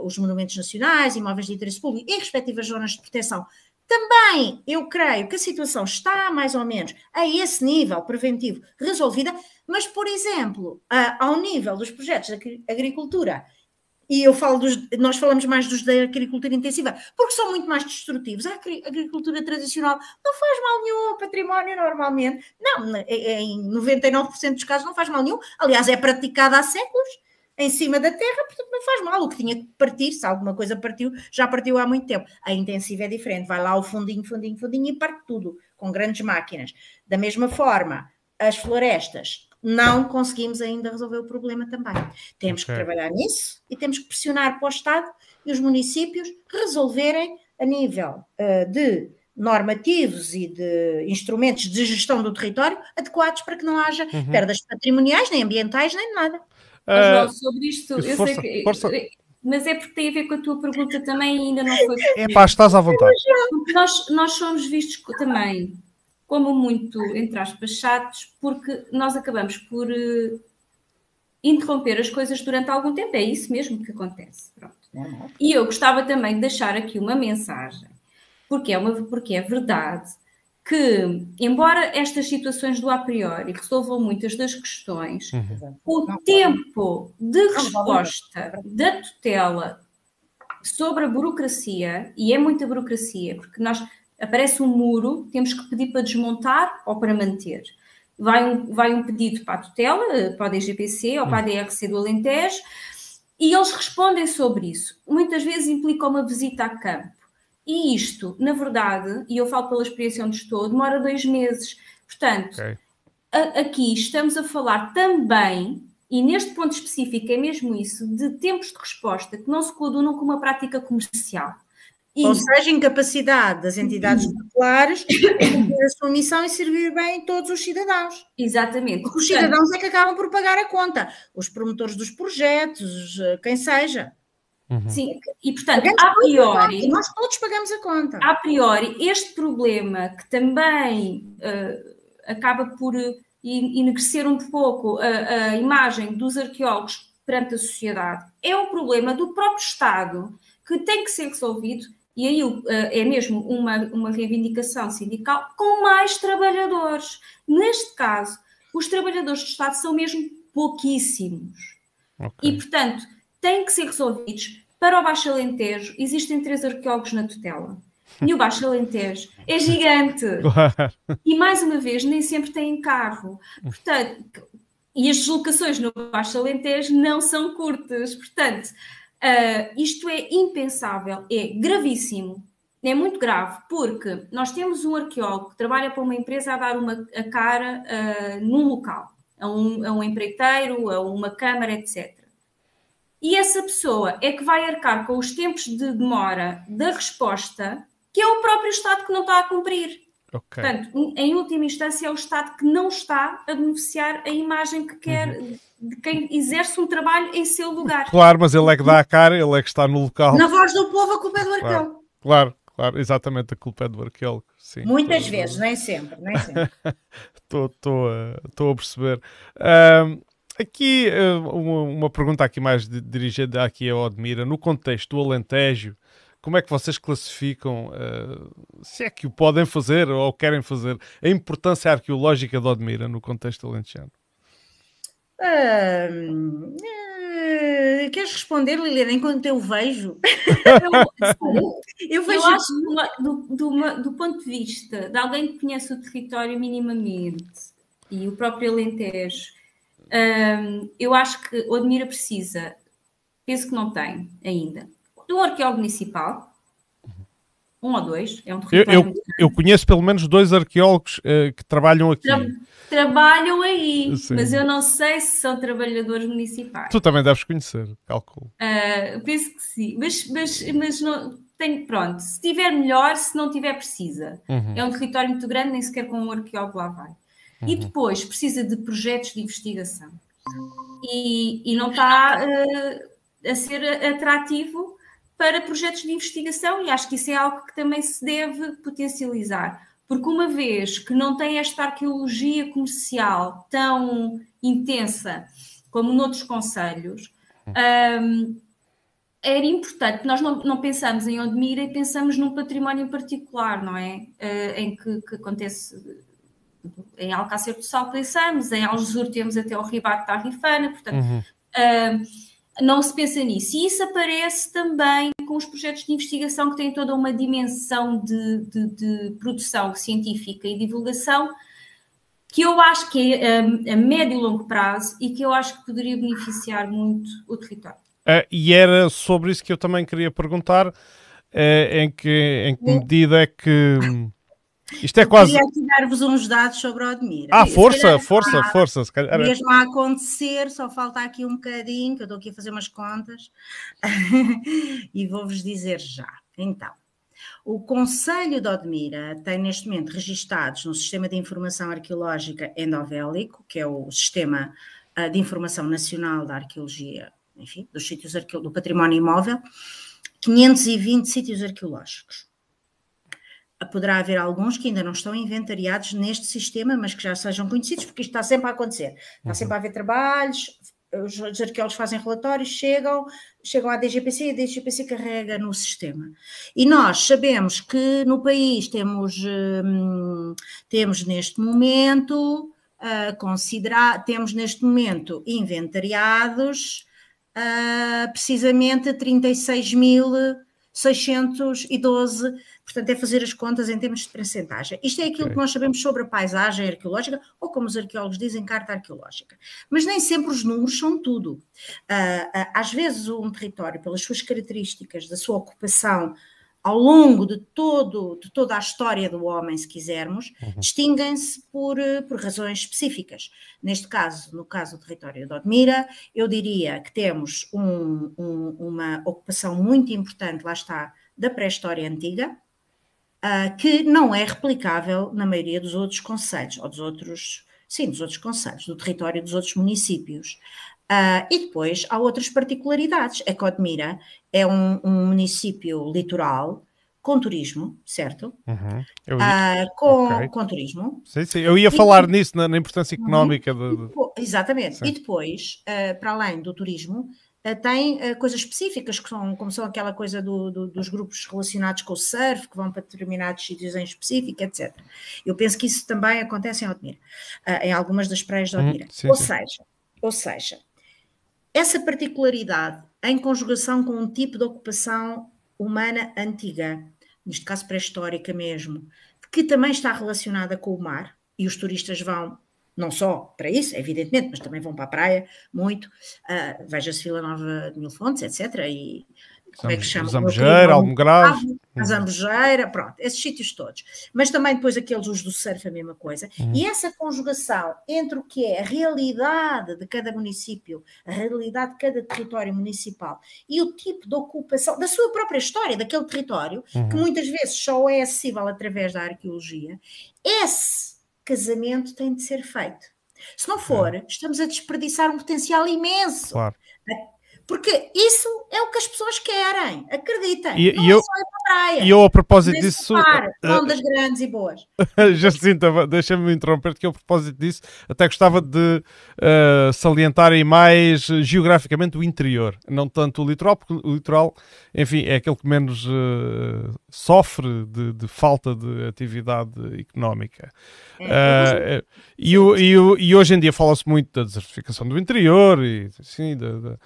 os monumentos nacionais, imóveis de interesse público e respectivas zonas de proteção, também eu creio que a situação está mais ou menos a esse nível preventivo resolvida, mas, por exemplo, ao nível dos projetos de agricultura, e nós falamos mais dos da agricultura intensiva, porque são muito mais destrutivos. A agricultura tradicional não faz mal nenhum ao património normalmente. Não, em 99% dos casos não faz mal nenhum. Aliás, é praticada há séculos em cima da terra, portanto não faz mal. O que tinha que partir, se alguma coisa partiu, já partiu há muito tempo. A intensiva é diferente. Vai lá ao fundinho e parte tudo, com grandes máquinas. Da mesma forma, as florestas, não conseguimos ainda resolver o problema também. Temos que trabalhar nisso e temos que pressionar para o Estado e os municípios resolverem a nível de normativos e de instrumentos de gestão do território adequados para que não haja perdas patrimoniais, nem ambientais, nem nada. Mas, sobre isto, mas é porque tem a ver com a tua pergunta também e ainda não foi... Estás à vontade. Nós somos vistos também como muito, entre aspas, chatos, porque nós acabamos por interromper as coisas durante algum tempo. É isso mesmo que acontece. Pronto. E eu gostava também de deixar aqui uma mensagem, porque é verdade que, embora estas situações do a priori resolvam muitas das questões, o tempo de resposta da tutela sobre a burocracia, e é muita burocracia, porque nós... Aparece um muro, temos que pedir para desmontar ou para manter. vai um pedido para a tutela, para a DGPC ou para a DRC do Alentejo, e eles respondem sobre isso. Muitas vezes implica uma visita a campo. E isto, na verdade, e eu falo pela experiência onde estou, demora 2 meses. Portanto, aqui estamos a falar também, e neste ponto específico é mesmo isso, de tempos de resposta que não se coadunam com uma prática comercial. Ou seja, incapacidade das entidades populares de cumprir a sua missão e servir bem todos os cidadãos. Exatamente. Porque os cidadãos é que acabam por pagar a conta. Os promotores dos projetos, quem seja. Sim, e portanto, a priori... Nós todos pagamos a conta. A priori, este problema que também acaba por enegrecer um pouco a imagem dos arqueólogos perante a sociedade, é um problema do próprio Estado que tem que ser resolvido. E aí é mesmo uma reivindicação sindical com mais trabalhadores. Neste caso, os trabalhadores do Estado são mesmo pouquíssimos. E, portanto, têm que ser resolvidos. Para o Baixo Alentejo, existem 3 arqueólogos na tutela. E o Baixo Alentejo é gigante. E, mais uma vez, nem sempre têm carro. Portanto, e as deslocações no Baixo Alentejo não são curtas. Portanto... isto é impensável, é gravíssimo, é muito grave, porque nós temos um arqueólogo que trabalha para uma empresa a dar a cara num local, a um empreiteiro, a uma câmara, etc. E essa pessoa é que vai arcar com os tempos de demora da resposta, que é o próprio Estado que não está a cumprir. Portanto, em última instância, é o Estado que não está a beneficiar a imagem que quer de quem exerce um trabalho em seu lugar. Claro, mas ele é que dá a cara, ele é que está no local. Na voz do povo, a culpa é do arqueólogo. Claro, exatamente, a culpa é do arqueólogo. Sim, Muitas vezes, nem sempre. Estou a perceber. Aqui, uma pergunta aqui mais dirigida aqui a Odemira. No contexto do Alentejo, como é que vocês classificam, se é que o podem fazer ou querem fazer, a importância arqueológica de Odemira no contexto alentejano? Queres responder, Liliana, enquanto eu vejo? Eu acho que do ponto de vista de alguém que conhece o território minimamente e o próprio Alentejo, eu acho que Odemira precisa, penso que não tem ainda, de um arqueólogo municipal, 1 ou 2, é um território. Eu conheço pelo menos 2 arqueólogos que trabalham aqui. Trabalham aí, sim, mas eu não sei se são trabalhadores municipais. Tu também deves conhecer, calculo. Penso que sim, mas não, pronto, se tiver melhor, se não tiver precisa. É um território muito grande, nem sequer com um arqueólogo lá vai. E depois precisa de projetos de investigação. E não está a ser atrativo para projetos de investigação, e acho que isso é algo que também se deve potencializar, porque uma vez que não tem esta arqueologia comercial tão intensa como noutros concelhos, era importante. Nós não pensamos em Odemira e pensamos num património particular, não é? Em que acontece... Em Alcácer do Sal pensamos, em Aljezur temos até o Ribate da Rifana, portanto... não se pensa nisso. E isso aparece também com os projetos de investigação que têm toda uma dimensão de produção científica e divulgação que eu acho que é a médio e longo prazo e que eu acho que poderia beneficiar muito o território. E era sobre isso que eu também queria perguntar, em que medida é que... Isto é quase... Eu queria dar-vos uns dados sobre a Odemira. Força. Se calhar... Mesmo a acontecer, só falta aqui um bocadinho, que eu estou aqui a fazer umas contas, e vou-vos dizer já. Então, o Conselho de Odemira tem neste momento registados no Sistema de Informação Arqueológica Endovélico, que é o Sistema de Informação Nacional da Arqueologia, enfim, dos sítios do património imóvel, 520 sítios arqueológicos. Poderá haver alguns que ainda não estão inventariados neste sistema, mas que já sejam conhecidos, porque isto está sempre a acontecer. Está sempre a haver trabalhos, os arqueólogos fazem relatórios, chegam à DGPC e a DGPC carrega no sistema. E nós sabemos que no país temos neste momento inventariados precisamente 36 mil 612, portanto é fazer as contas em termos de percentagem. Isto é aquilo que nós sabemos sobre a paisagem arqueológica, ou como os arqueólogos dizem, carta arqueológica. Mas nem sempre os números são tudo. Às vezes um território, pelas suas características, da sua ocupação, ao longo de toda a história do homem, se quisermos, distinguem-se por razões específicas. Neste caso, no caso do território de Odemira, eu diria que temos uma ocupação muito importante, lá está, da pré-história antiga, que não é replicável na maioria dos outros concelhos, ou dos outros concelhos, do território dos outros municípios. E depois há outras particularidades. A Odemira é um município litoral com turismo, certo? Com turismo. Sim. Eu ia falar nisso, na importância económica. Exatamente. Sim. E depois, para além do turismo, tem coisas específicas, que são, como são aquela coisa dos grupos relacionados com o surf, que vão para determinados sítios em específico, etc. Eu penso que isso também acontece em Odemira, em algumas das praias de Odemira. Ou seja, essa particularidade, em conjugação com um tipo de ocupação humana antiga, neste caso pré-histórica mesmo, que também está relacionada com o mar, e os turistas vão não só para isso, evidentemente, mas também vão para a praia, muito, veja-se Vila Nova de Mil Fontes, etc., e como é que se chama? Zambujeira, Almográs. Zambujeira, pronto, esses sítios todos. Mas também depois aqueles, os do surf, a mesma coisa. E essa conjugação entre o que é a realidade de cada município, a realidade de cada território municipal e o tipo de ocupação, da sua própria história, daquele território, que muitas vezes só é acessível através da arqueologia, esse casamento tem de ser feito. Se não for, estamos a desperdiçar um potencial imenso. Claro. Porque isso é o que as pessoas querem, acreditem, não é só ir para a praia. E eu, a propósito disso... Ondas grandes e boas. Jacinta, deixa-me interromper, porque eu, a propósito disso, até gostava de salientar aí mais geograficamente o interior, não tanto o litoral, porque o litoral, enfim, é aquele que menos sofre de falta de atividade económica. E hoje em dia fala-se muito da desertificação do interior e assim, da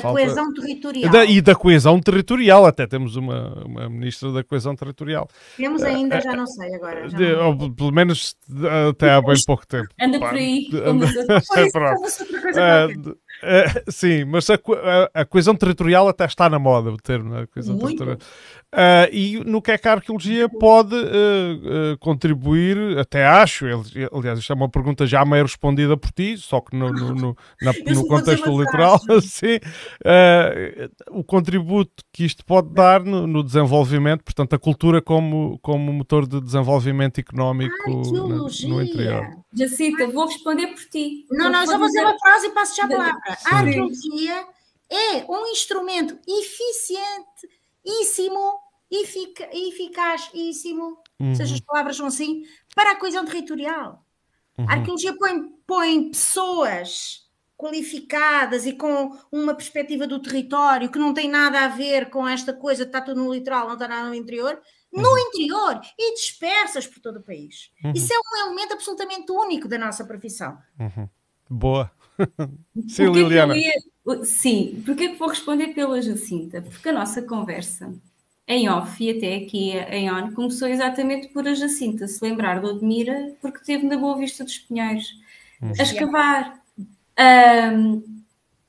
coesão territorial. Da coesão territorial, até temos uma ministra da coesão territorial. Temos ainda, já não sei agora. Pelo menos até há bem pouco tempo. Anda por aí. Sim, mas a coesão territorial até está na moda, o termo. A coesão territorial. E no que é que a arqueologia pode contribuir, até acho, aliás, isto é uma pergunta já meio respondida por ti, só que no contexto litoral, assim, o contributo que isto pode dar no desenvolvimento, portanto, a cultura como motor de desenvolvimento económico no interior. Jacinta, vou responder por ti. Não, só vou dizer uma frase e passo já a palavra. A arqueologia é um instrumento eficazíssimo, ou seja, as palavras são assim, para a coesão territorial. A arqueologia põe pessoas qualificadas e com uma perspectiva do território que não tem nada a ver com esta coisa, está tudo no litoral, não está nada no interior, e dispersas por todo o país. Isso é um elemento absolutamente único da nossa profissão. Boa. Sim, Liliana. Sim, porque é que vou responder pela Jacinta? Porque a nossa conversa em off e até aqui em on começou exatamente por a Jacinta se lembrar de Odemira, porque esteve na Boa Vista dos Pinheiros a escavar.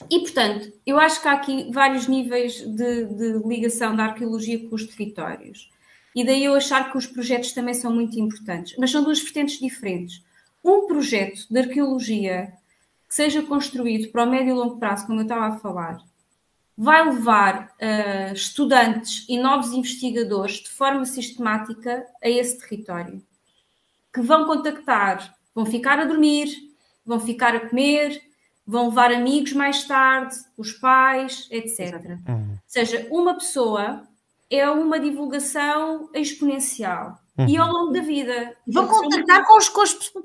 E, portanto, eu acho que há aqui vários níveis de ligação da arqueologia com os territórios. E daí eu achar que os projetos também são muito importantes. Mas são duas vertentes diferentes. Um projeto de arqueologia que seja construído para o médio e longo prazo, como eu estava a falar, vai levar estudantes e novos investigadores de forma sistemática a esse território, que vão contactar, vão ficar a dormir, vão ficar a comer, vão levar amigos mais tarde, os pais, etc. Ou seja, uma pessoa é uma divulgação exponencial. E ao longo da vida. Vão contactar com as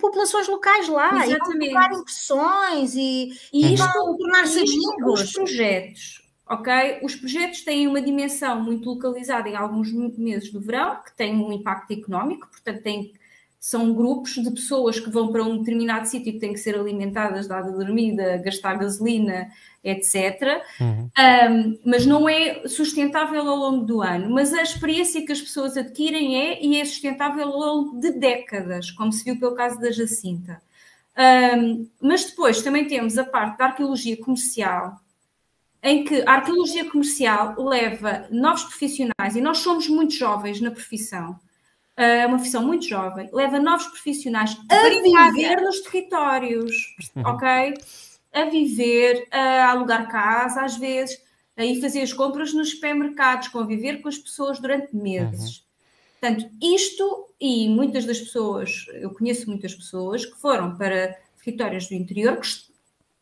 populações locais lá. Exatamente. E vão levar impressões e vão tornar-se amigos. Os projetos, ok? Os projetos têm uma dimensão muito localizada em alguns meses do verão, que tem um impacto económico, portanto, têm são grupos de pessoas que vão para um determinado sítio e que têm que ser alimentadas, dada dormida, gastar gasolina, etc. Uhum. Mas não é sustentável ao longo do ano. Mas a experiência que as pessoas adquirem é, e é sustentável ao longo de décadas, como se viu pelo caso da Jacinta. Mas depois também temos a parte da arqueologia comercial, em que a arqueologia comercial leva novos profissionais, e nós somos muito jovens na profissão, é uma profissão muito jovem, leva novos profissionais a viver nos territórios, ok? A viver, a alugar casa, às vezes, a ir fazer as compras nos supermercados, conviver com as pessoas durante meses. Uhum. Portanto, isto, e muitas das pessoas, eu conheço muitas pessoas que foram para territórios do interior,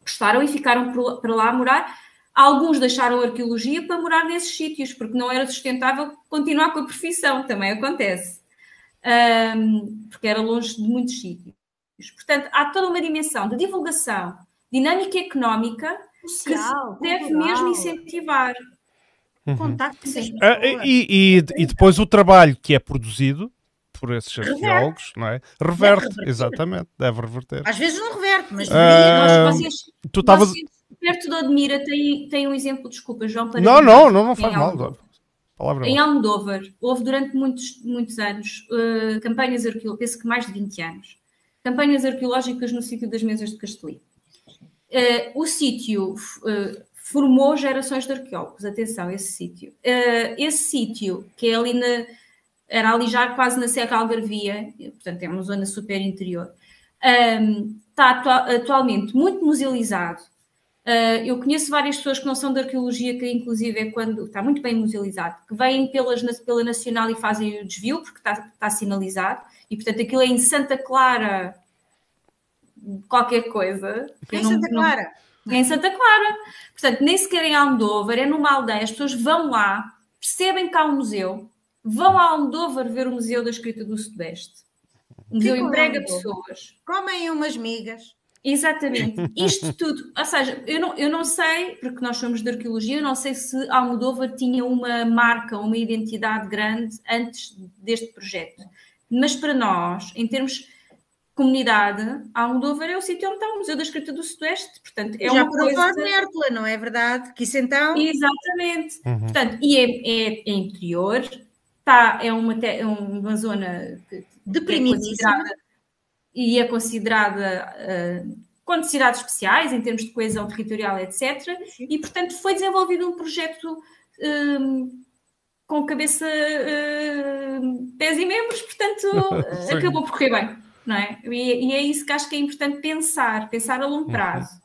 gostaram e ficaram para lá a morar. Alguns deixaram a arqueologia para morar nesses sítios, porque não era sustentável continuar com a profissão, também acontece, porque era longe de muitos sítios. Portanto, há toda uma dimensão de divulgação, dinâmica económica, social, que se deve mesmo incentivar. Uhum. E depois o trabalho que é produzido por esses arqueólogos, não é? Reverte, exatamente, deve reverter. Às vezes não reverte, mas tu estavas perto da Odemira, tem um exemplo, desculpa, João, para não faz mal. Em Almodóvar, houve durante muitos anos campanhas arqueológicas, penso que mais de 20 anos, campanhas arqueológicas no sítio das Mesas de Castelí. O sítio formou gerações de arqueólogos, atenção, esse sítio. Esse sítio, que é ali era ali já quase na Serra Algarvia, portanto é uma zona super interior, está atualmente muito musealizado. Eu conheço várias pessoas que não são de arqueologia, que inclusive é quando está muito bem musealizado, que vêm pela Nacional e fazem o desvio, porque está sinalizado, e portanto aquilo é em Santa Clara qualquer coisa. É em Santa Clara. Portanto, nem sequer em Almodóvar, é numa aldeia. As pessoas vão lá, percebem que há um museu, vão a Almodóvar ver o Museu da Escrita do Sudoeste. O museu emprega pessoas. Comem umas migas. Exatamente. Isto tudo. Ou seja, eu não sei, porque nós somos de arqueologia, eu não sei se Almodóvar tinha uma marca, uma identidade grande antes deste projeto. Mas para nós, em termos... comunidade, Almodóvar é o sítio onde está o Museu da Escrita do Sudoeste, portanto é uma coisa... Já provou Nértula, não é verdade? Que isso então... Exatamente. Uhum. Portanto, e é interior, é uma zona deprimidíssima e é considerada como cidades especiais, em termos de coesão territorial, etc. Sim. E, portanto, foi desenvolvido um projeto... com cabeça, pés e membros, portanto, acabou por correr bem. Não é? E é isso que acho que é importante pensar a longo prazo.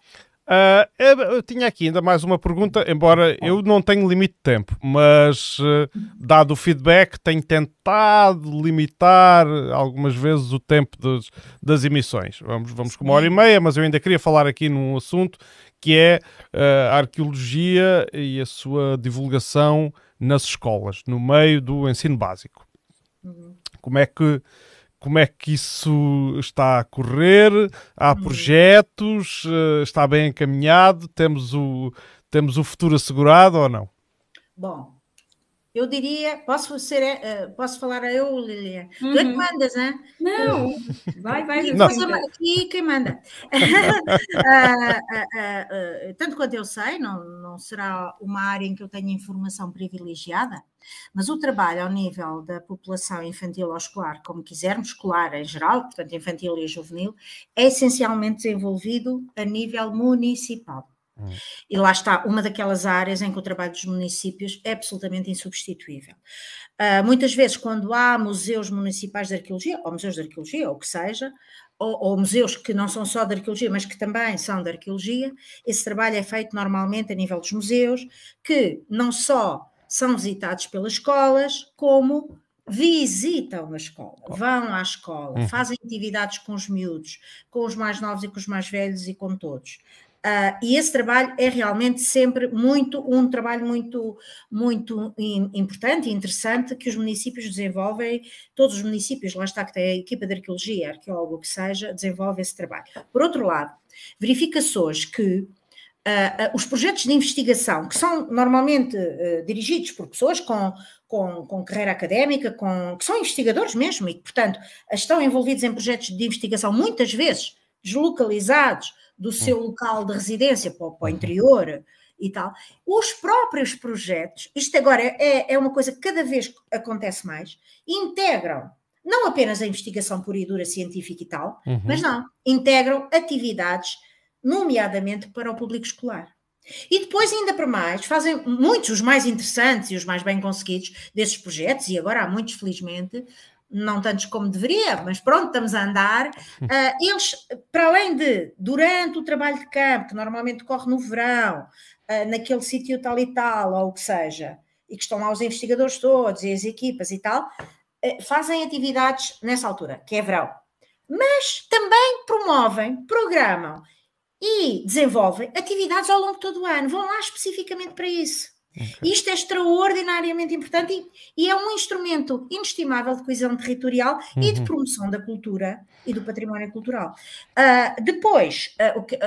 Eu tinha aqui ainda mais uma pergunta, embora eu não tenho limite de tempo, mas dado o feedback, tenho tentado limitar algumas vezes o tempo das emissões. Vamos com 1h30, mas eu ainda queria falar aqui num assunto que é a arqueologia e a sua divulgação nas escolas, no meio do ensino básico. Uhum. Como é que isso está a correr? Há projetos? Está bem encaminhado? Temos o futuro assegurado ou não? Bom, eu diria... Posso falar a eu, Lilia? Uhum. Tu é que mandas, hein? Não! Vai. Aqui quem manda. Tanto quanto eu sei, não será uma área em que eu tenha informação privilegiada, mas o trabalho ao nível da população infantil ou escolar, como quisermos, escolar em geral, portanto infantil e juvenil, é essencialmente desenvolvido a nível municipal. E lá está uma daquelas áreas em que o trabalho dos municípios é absolutamente insubstituível. Muitas vezes, quando há museus municipais de arqueologia, ou museus de arqueologia, ou o que seja, ou museus que não são só de arqueologia, mas que também são de arqueologia, esse trabalho é feito normalmente a nível dos museus, que não só são visitados pelas escolas, como visitam a escola, vão à escola, fazem atividades com os miúdos, com os mais novos e com os mais velhos e com todos. E esse trabalho é realmente sempre um trabalho muito importante e interessante que os municípios desenvolvem, todos os municípios, lá está que tem a equipa de arqueologia, arqueólogo que seja, desenvolve esse trabalho. Por outro lado, verifica-se hoje que os projetos de investigação, que são normalmente dirigidos por pessoas com carreira académica, que são investigadores mesmo e que, portanto, estão envolvidos em projetos de investigação muitas vezes deslocalizados do seu local de residência para o interior e tal. Os próprios projetos, isto agora é uma coisa que cada vez acontece mais, integram não apenas a investigação pura e dura científica e tal, mas não, integram atividades nomeadamente para o público escolar. E depois, ainda para mais, fazem muitos, os mais interessantes e os mais bem conseguidos desses projetos, e agora há muitos, felizmente, não tantos como deveria, mas pronto, estamos a andar. Eles, para além de, durante o trabalho de campo, que normalmente corre no verão, naquele sítio tal e tal, ou o que seja, e que estão lá os investigadores todos, e as equipas e tal, fazem atividades nessa altura, que é verão. Mas também promovem, programam, e desenvolvem atividades ao longo de todo o ano, vão lá especificamente para isso. Okay. Isto é extraordinariamente importante e é um instrumento inestimável de coesão territorial e de promoção da cultura e do património cultural. Depois,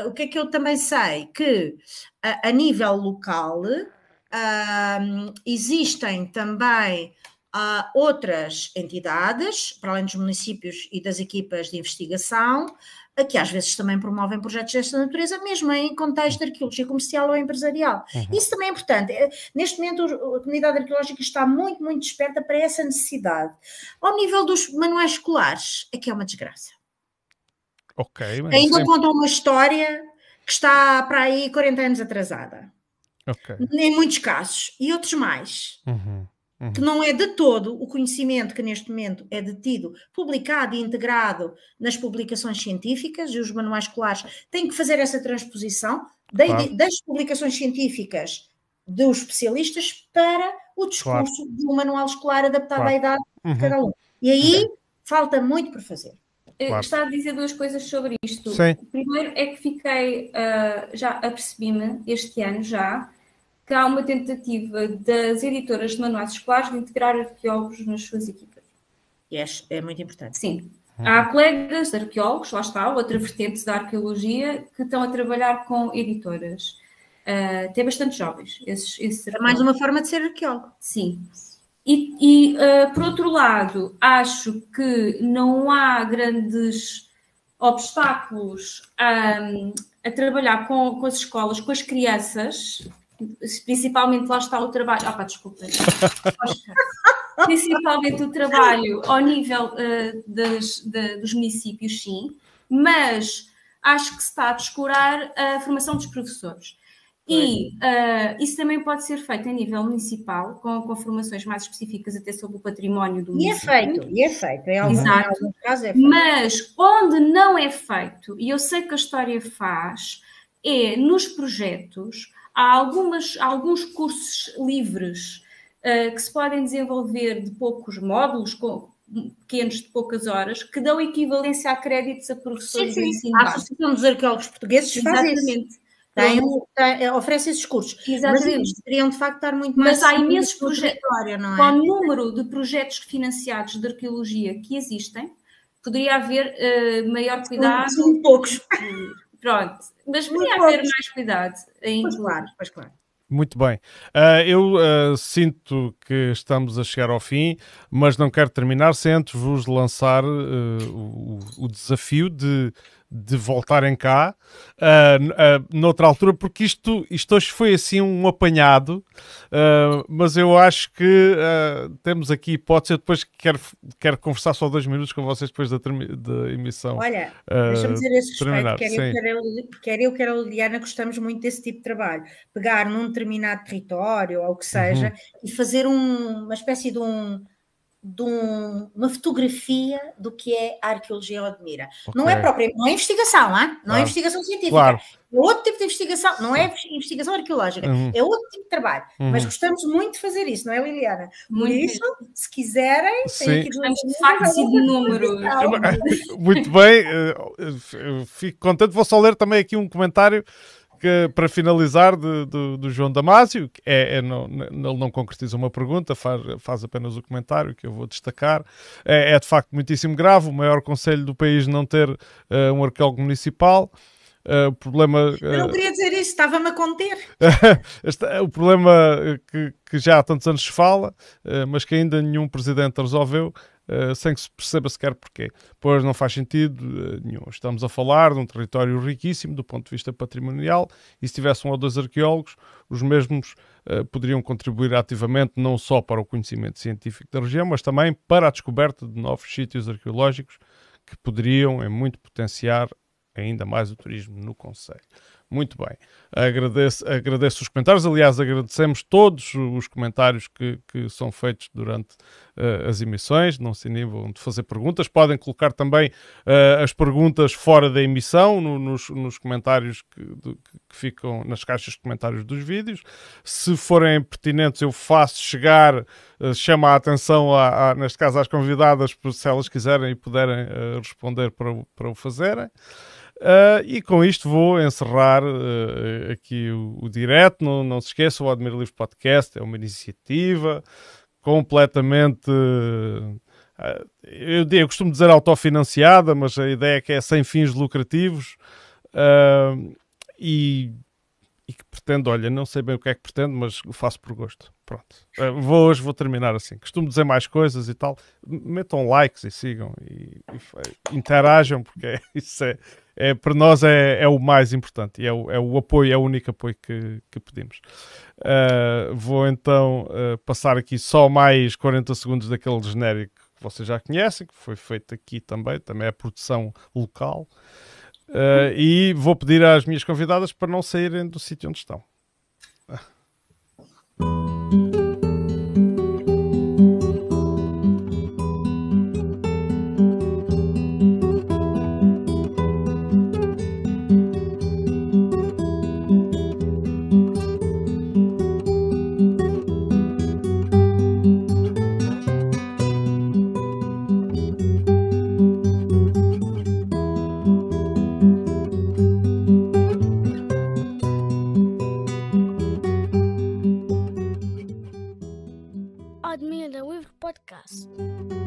o que é que eu também sei? Que a nível local existem também outras entidades, para além dos municípios e das equipas de investigação, que às vezes também promovem projetos desta natureza, mesmo em contexto de arqueologia comercial ou empresarial. Isso também é importante. Neste momento, a comunidade arqueológica está muito, muito desperta para essa necessidade. Ao nível dos manuais escolares, é que é uma desgraça. Ok. Mas ainda contam uma história que está para aí 40 anos atrasada. Ok. Em muitos casos. E outros mais. Que não é de todo o conhecimento que neste momento é detido, publicado e integrado nas publicações científicas, e os manuais escolares têm que fazer essa transposição das publicações científicas dos especialistas para o discurso de um manual escolar adaptado à idade de cada um. E aí falta muito por fazer. Eu gostava de dizer duas coisas sobre isto. Sim. Primeiro é que fiquei, já apercebi-me este ano já, que há uma tentativa das editoras de manuais escolares de integrar arqueólogos nas suas equipas. Yes, é muito importante. Sim. Há colegas de arqueólogos, lá está, outra vertente da arqueologia, que estão a trabalhar com editoras. Até bastante jovens. É mais uma forma de ser arqueólogo. Sim. E por outro lado, acho que não há grandes obstáculos a trabalhar com as escolas, com as crianças... Principalmente lá está o trabalho. Principalmente o trabalho ao nível dos municípios, sim, mas acho que se está a descurar a formação dos professores. E isso também pode ser feito a nível municipal, com formações mais específicas até sobre o património do município. E é feito. Exato. É feito. Mas onde não é feito, e eu sei que a história faz, é nos projetos. Há alguns cursos livres que se podem desenvolver de poucos módulos, pequenos de poucas horas, que dão equivalência a créditos a professores de ensino. A Associação dos Arqueólogos Portugueses faz isso. Oferece esses cursos. Exatamente. Mas eles teriam, de facto, estar muito mais... Mas há imensos projetos. Não é? Com o número de projetos financiados de arqueologia que existem, poderia haver maior cuidado... São poucos. Pronto, mas podia haver mais cuidado. Pois claro. Muito bem. Eu sinto que estamos a chegar ao fim, mas não quero terminar sem antes vos lançar o desafio de voltarem cá noutra altura, porque isto hoje foi assim um apanhado, mas eu acho que temos aqui hipótese. Eu depois quero conversar só 2 minutos com vocês depois da emissão. Olha, deixa-me dizer esse respeito, quer eu, quer a Liliana, gostamos muito desse tipo de trabalho, pegar num determinado território ou o que seja e fazer uma espécie de uma fotografia do que é a arqueologia Odemira. Okay. Não é investigação, não é investigação científica, é outro tipo de investigação, não é investigação arqueológica, é outro tipo de trabalho, mas gostamos muito de fazer isso, não é, Liliana? Por isso, se quiserem, tem aqui de facto e de número. Muito bem, fico contente, vou só ler também aqui um comentário que, para finalizar, do João Damásio, que ele não concretiza uma pergunta, faz apenas o comentário que eu vou destacar. É de facto muitíssimo grave o maior concelho do país não ter um arqueólogo municipal. o problema... Eu não queria dizer isso, estava-me a conter. O problema que já há tantos anos se fala, mas que ainda nenhum presidente resolveu, sem que se perceba sequer porquê. Pois não faz sentido nenhum. Estamos a falar de um território riquíssimo do ponto de vista patrimonial e se tivesse um ou dois arqueólogos, os mesmos poderiam contribuir ativamente não só para o conhecimento científico da região, mas também para a descoberta de novos sítios arqueológicos que poderiam, em muito, potenciar ainda mais o turismo no concelho. Muito bem, agradeço os comentários, aliás agradecemos todos os comentários que são feitos durante as emissões, não se inibam de fazer perguntas, podem colocar também as perguntas fora da emissão, nos comentários que ficam nas caixas de comentários dos vídeos, se forem pertinentes eu faço chegar, chamo a atenção, neste caso às convidadas, se elas quiserem e puderem responder para o fazerem. E com isto vou encerrar aqui o direto. Não se esqueçam, o Odemira Livre Podcast é uma iniciativa completamente, eu costumo dizer autofinanciada, mas a ideia é que é sem fins lucrativos e que pretendo, olha, não sei bem o que é que pretendo, mas faço por gosto. Pronto, hoje vou terminar assim. Costumo dizer mais coisas e tal. Metam likes e sigam e interajam, porque isso é para nós é o mais importante e é o apoio, é o único apoio que pedimos. Vou então passar aqui só mais 40 segundos daquele genérico que vocês já conhecem, que foi feito aqui também é produção local. E vou pedir às minhas convidadas para não saírem do sítio onde estão. Odemira Livre Podcast.